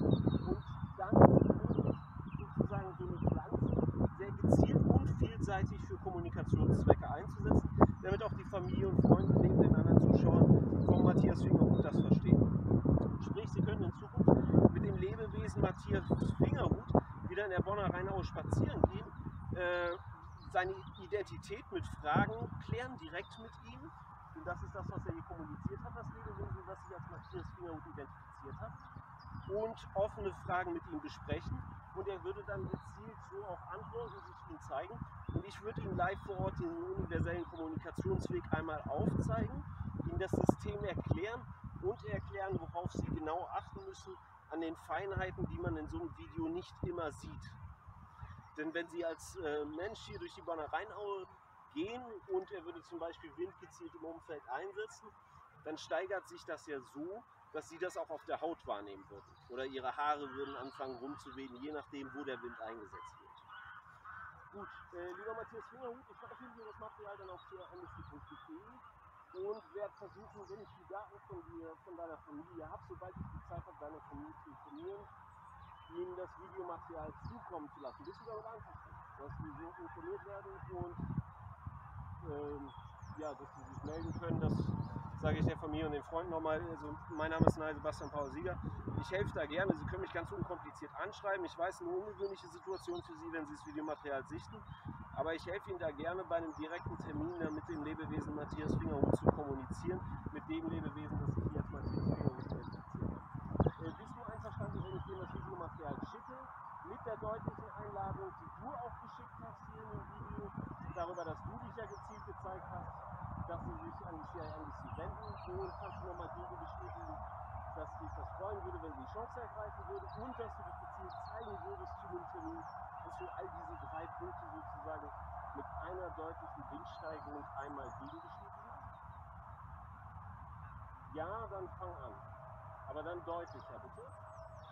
dann würde sozusagen so eine Pflanze sehr gezielt und vielseitig für Kommunikationszwecke einzusetzen, damit auch die Familie und Freunde neben den anderen Zuschauern von Matthias Fingerhuth das verstehen. Sprich, Sie können in Zukunft mit dem Lebewesen Matthias Fingerhuth wieder in der Bonner Rheinaue spazieren gehen, seine Identität mit Fragen klären, direkt mit ihm. Und das ist das, was er hier kommuniziert hat, das Lebewesen, das sich als Matthias Fingerhuth identifiziert hat. Und offene Fragen mit ihm besprechen. Und er würde dann gezielt so auch antworten, sich ihm zeigen. Und ich würde ihm live vor Ort den universellen Kommunikationsweg einmal aufzeigen, ihm das System erklären und erklären, worauf Sie genau achten müssen an den Feinheiten, die man in so einem Video nicht immer sieht. Denn wenn Sie als Mensch hier durch die Bonner Rheinaue gehen und er würde zum Beispiel windgezielt im Umfeld einsetzen, dann steigert sich das ja so, dass Sie das auch auf der Haut wahrnehmen würden. Oder Ihre Haare würden anfangen rumzuwehen, je nachdem, wo der Wind eingesetzt wird. Gut, lieber Matthias Fingerhuth, ich veröffentliche das Material dann auf ciembassy.de und werde versuchen, wenn ich die Daten von deiner Familie habe, sobald ich die Zeit habe, deine Familie zu informieren, Ihnen das Videomaterial zukommen zu lassen. Bist du damit einverstanden, dass Sie so informiert werden und ja, dass Sie sich melden können, das sage ich der Familie und den Freunden nochmal. Also, mein Name ist Niall Sebastian Power Sieger. Ich helfe da gerne, Sie können mich ganz unkompliziert anschreiben. Ich weiß, eine ungewöhnliche Situation für Sie, wenn Sie das Videomaterial sichten, aber ich helfe Ihnen da gerne bei einem direkten Termin mit dem Lebewesen Matthias Fingerhuth zu kommunizieren, mit dem Lebewesen, das ich hier als Matthias Fingerhuth identifiziere. Bist du einverstanden, wenn ich Ihnen das Videomaterial schicke, mit der deutlichen Einladung, die du auch geschickt hast hier in dem Video, darüber, dass du dich ja gezielt gezeigt hast, dass sie sich an die CIMBC wenden, und kannst du nochmal gegen bestätigen, dass dich das freuen würde, wenn sie die Chance ergreifen würde, und dass du dich gezielt zeigen würdest zu dem Termin, dass du all diese drei Punkte sozusagen mit einer deutlichen Windsteigerung einmal gegen bestätigen hast? Ja, dann fang an. Aber dann deutlicher, bitte.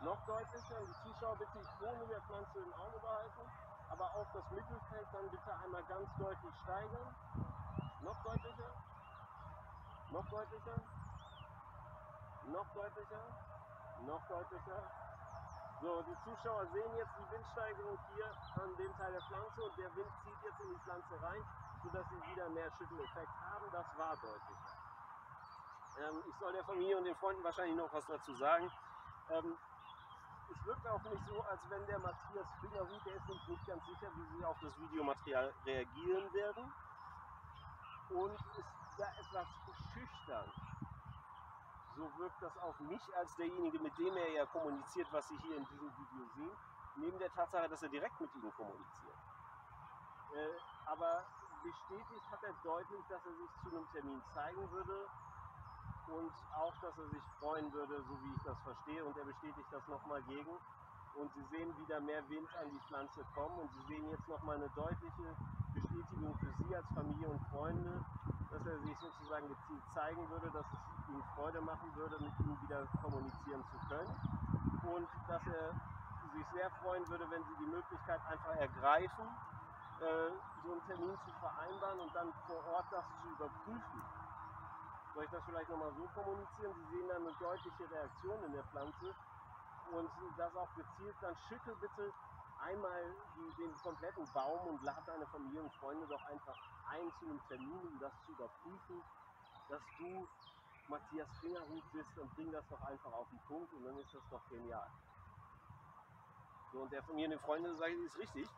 Noch deutlicher, die Zuschauer bitte die Krone der Pflanze im Auge behalten. aber auch das Mittelfeld dann bitte einmal ganz deutlich steigern. Noch deutlicher. Noch deutlicher. Noch deutlicher. Noch deutlicher. So, die Zuschauer sehen jetzt die Windsteigerung hier an dem Teil der Pflanze und der Wind zieht jetzt in die Pflanze rein, sodass sie wieder mehr Schütteleffekt haben. Das war deutlicher. Ich soll der Familie und den Freunden wahrscheinlich noch was dazu sagen. Es wirkt auch nicht so, als wenn der Matthias Fingerhuth, der ist uns nicht ganz sicher, wie sie auf das Videomaterial reagieren werden. Und ist da etwas schüchtern. So wirkt das auf mich als derjenige, mit dem er ja kommuniziert, was Sie hier in diesem Video sehen, neben der Tatsache, dass er direkt mit Ihnen kommuniziert. Aber bestätigt hat er deutlich, dass er sich zu einem Termin zeigen würde und auch, dass er sich freuen würde, so wie ich das verstehe. Und er bestätigt das nochmal gegen. Und Sie sehen wieder mehr Wind an die Pflanze kommen und Sie sehen jetzt nochmal eine deutliche Bestätigung für Sie als Familie und Freunde, dass er sich sozusagen gezielt zeigen würde, dass es ihm Freude machen würde, mit ihm wieder kommunizieren zu können und dass er sich sehr freuen würde, wenn Sie die Möglichkeit einfach ergreifen, so einen Termin zu vereinbaren und dann vor Ort das zu überprüfen. Soll ich das vielleicht nochmal so kommunizieren? Sie sehen dann eine deutliche Reaktion in der Pflanze und das auch gezielt, dann schüttel bitte einmal den kompletten Baum und lad deine Familie und Freunde doch einfach ein zu einem Termin, um das zu überprüfen, dass du Matthias Fingerhuth bist, und bring das doch einfach auf den Punkt und dann ist das doch genial. So, und der Familie und den Freunden sage ich, ist richtig,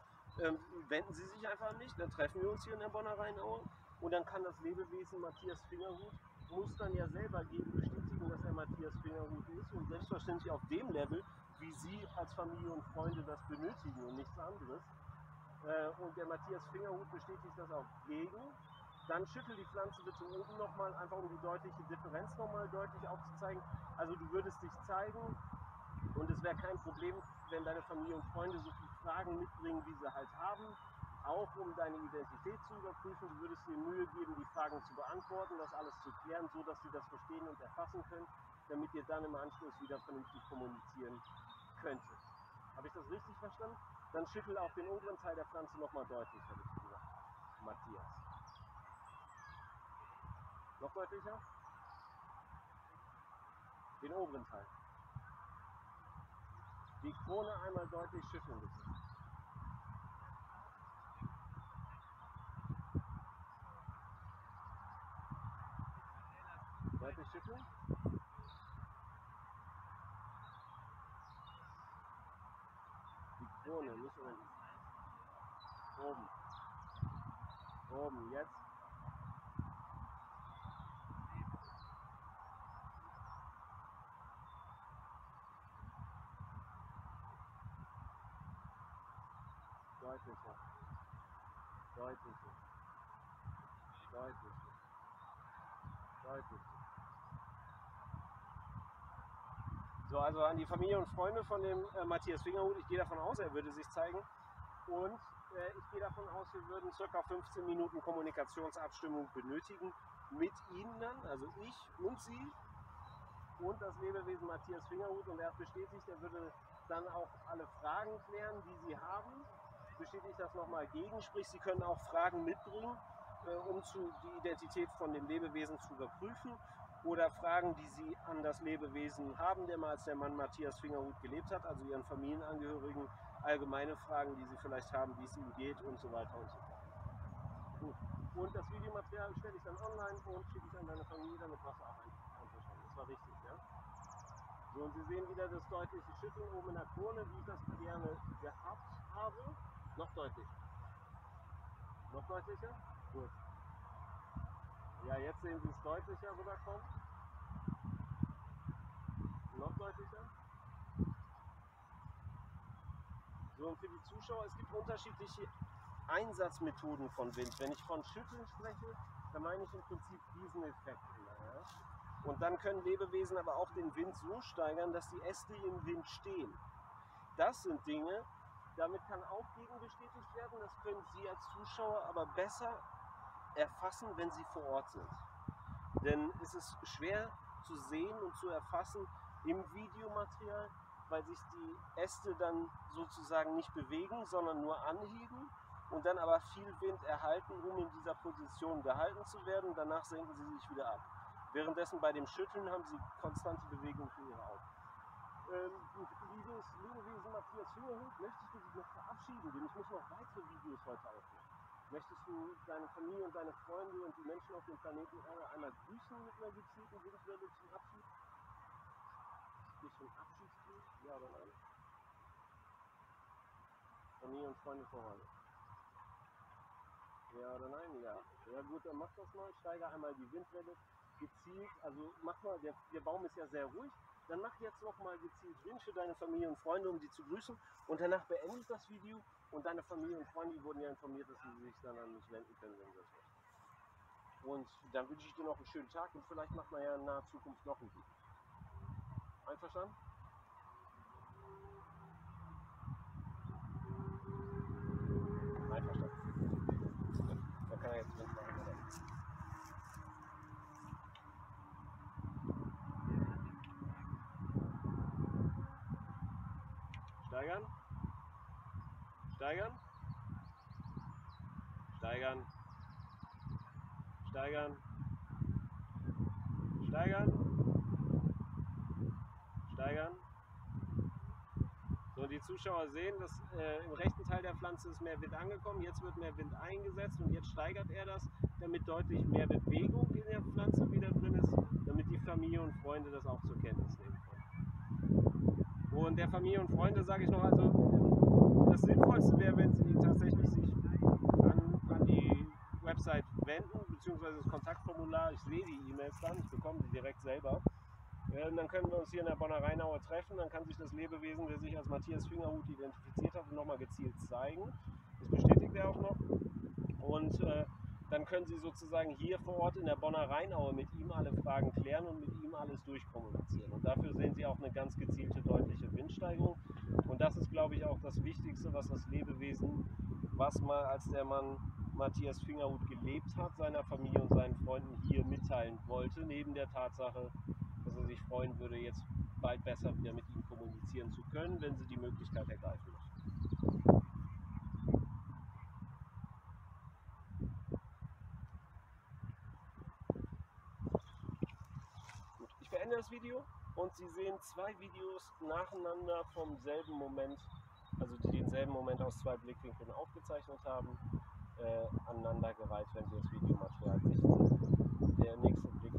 wenden Sie sich einfach an mich, dann treffen wir uns hier in der Bonner Rheinaue und dann kann das Lebewesen Matthias Fingerhuth, muss dann ja selber geben, bestätigen, dass er Matthias Fingerhuth ist und selbstverständlich auf dem Level, wie Sie als Familie und Freunde das benötigen und nichts anderes. Und der Matthias Fingerhuth bestätigt das auch gegen. Dann schüttel die Pflanze bitte oben nochmal, einfach um die deutliche Differenz nochmal deutlich aufzuzeigen. Also du würdest dich zeigen und es wäre kein Problem, wenn deine Familie und Freunde so viele Fragen mitbringen, wie sie halt haben. Auch um deine Identität zu überprüfen, du würdest dir Mühe geben, die Fragen zu beantworten, das alles zu klären, so dass sie das verstehen und erfassen können, damit ihr dann im Anschluss wieder vernünftig kommunizieren könntet. Habe ich das richtig verstanden? Dann schüttel auch den unteren Teil der Pflanze nochmal deutlich, hätte ich gesagt, Matthias. Noch deutlicher? Den oberen Teil. Die Krone einmal deutlich schütteln müssen. Deutlich schütteln. Ohne, nicht unten. Oben. Oben, jetzt. Deutlicher. Deutlicher. Deutlicher. Deutlicher. So, also an die Familie und Freunde von dem Matthias Fingerhuth, ich gehe davon aus, er würde sich zeigen und ich gehe davon aus, wir würden ca. 15 Minuten Kommunikationsabstimmung benötigen mit Ihnen dann, also ich und Sie und das Lebewesen Matthias Fingerhuth und er hat bestätigt, er würde dann auch alle Fragen klären, die Sie haben, bestätigt das nochmal gegen, sprich Sie können auch Fragen mitbringen, um die Identität von dem Lebewesen zu überprüfen. Oder Fragen, die Sie an das Lebewesen haben, der mal als der Mann Matthias Fingerhuth gelebt hat, also Ihren Familienangehörigen, allgemeine Fragen, die Sie vielleicht haben, wie es Ihnen geht und so weiter und so fort. Gut. Und das Videomaterial stelle ich dann online und schicke ich an deine Familie, damit was auch einverstanden ist. Das war richtig, ja? So, und Sie sehen wieder das deutliche Schütteln oben in der Krone, wie ich das gerne gehabt habe. Noch deutlicher. Noch deutlicher? Gut. Ja, jetzt sehen Sie es deutlicher rüberkommen. Noch deutlicher. So, und für die Zuschauer, es gibt unterschiedliche Einsatzmethoden von Wind. Wenn ich von Schütteln spreche, dann meine ich im Prinzip diesen Effekt. Ja? Und dann können Lebewesen aber auch den Wind so steigern, dass die Äste im Wind stehen. Das sind Dinge, damit kann auch gegen bestätigt werden. Das können Sie als Zuschauer aber besser erfassen, wenn Sie vor Ort sind. Denn es ist schwer zu sehen und zu erfassen im Videomaterial, weil sich die Äste dann sozusagen nicht bewegen, sondern nur anheben und dann aber viel Wind erhalten, um in dieser Position gehalten zu werden. Danach senken sie sich wieder ab. Währenddessen bei dem Schütteln haben sie konstante Bewegung für ihre Augen. Dieses Lebewesen Matthias Fingerhuth, möchtest du dich noch verabschieden? Denn ich muss noch weitere Videos heute aufnehmen. Möchtest du deine Familie und deine Freunde und die Menschen auf dem Planeten Erde einmal grüßen mit einer gezielten Windwelle zum Abschied? Bist du ein Abschiedsgruß? Ja oder nein? Familie und Freunde voran. Ja oder nein? Ja. Ja gut, dann mach das mal. Steige einmal die Windwelle gezielt. Also mach mal, der Baum ist ja sehr ruhig. Dann mach jetzt nochmal gezielt Wünsche deine Familie und Freunde, um die zu grüßen. Und danach beendet das Video. Und deine Familie und Freunde wurden ja informiert, dass sie sich dann an mich wenden können, wenn sie das möchten. Und dann wünsche ich dir noch einen schönen Tag und vielleicht macht man ja in naher Zukunft noch ein Video. Einverstanden? Einverstanden. Da kann er jetzt Wind machen. Steigern. Steigern. Steigern. Steigern. Steigern. Steigern. So, die Zuschauer sehen, dass im rechten Teil der Pflanze ist mehr Wind angekommen, jetzt wird mehr Wind eingesetzt und jetzt steigert er das, damit deutlich mehr Bewegung in der Pflanze wieder drin ist, damit die Familie und Freunde das auch zur Kenntnis nehmen können. Und der Familie und Freunde sage ich noch, also das Sinnvollste wäre, wenn sie tatsächlich sich an die Website wenden, beziehungsweise das Kontaktformular, ich sehe die E-Mails dann, ich bekomme die direkt selber. Und dann können wir uns hier in der Bonner Rheinaue treffen, dann kann sich das Lebewesen, der sich als Matthias Fingerhuth identifiziert hat, nochmal gezielt zeigen. Das bestätigt er auch noch. Und dann können Sie sozusagen hier vor Ort in der Bonner Rheinaue mit ihm alle Fragen klären und mit ihm alles durchkommunizieren. Und dafür sehen Sie auch eine ganz gezielte, deutliche Windsteigerung. Und das ist, glaube ich, auch das Wichtigste, was das Lebewesen, was mal als der Mann Matthias Fingerhuth gelebt hat, seiner Familie und seinen Freunden hier mitteilen wollte, neben der Tatsache, dass er sich freuen würde, jetzt bald besser wieder mit ihm kommunizieren zu können, wenn sie die Möglichkeit ergreifen möchten. Gut, ich beende das Video und Sie sehen zwei Videos nacheinander vom selben Moment, also die denselben Moment aus zwei Blickwinkeln aufgezeichnet haben, aneinandergereiht, wenn Sie das Videomaterial sichten. Der nächste Blick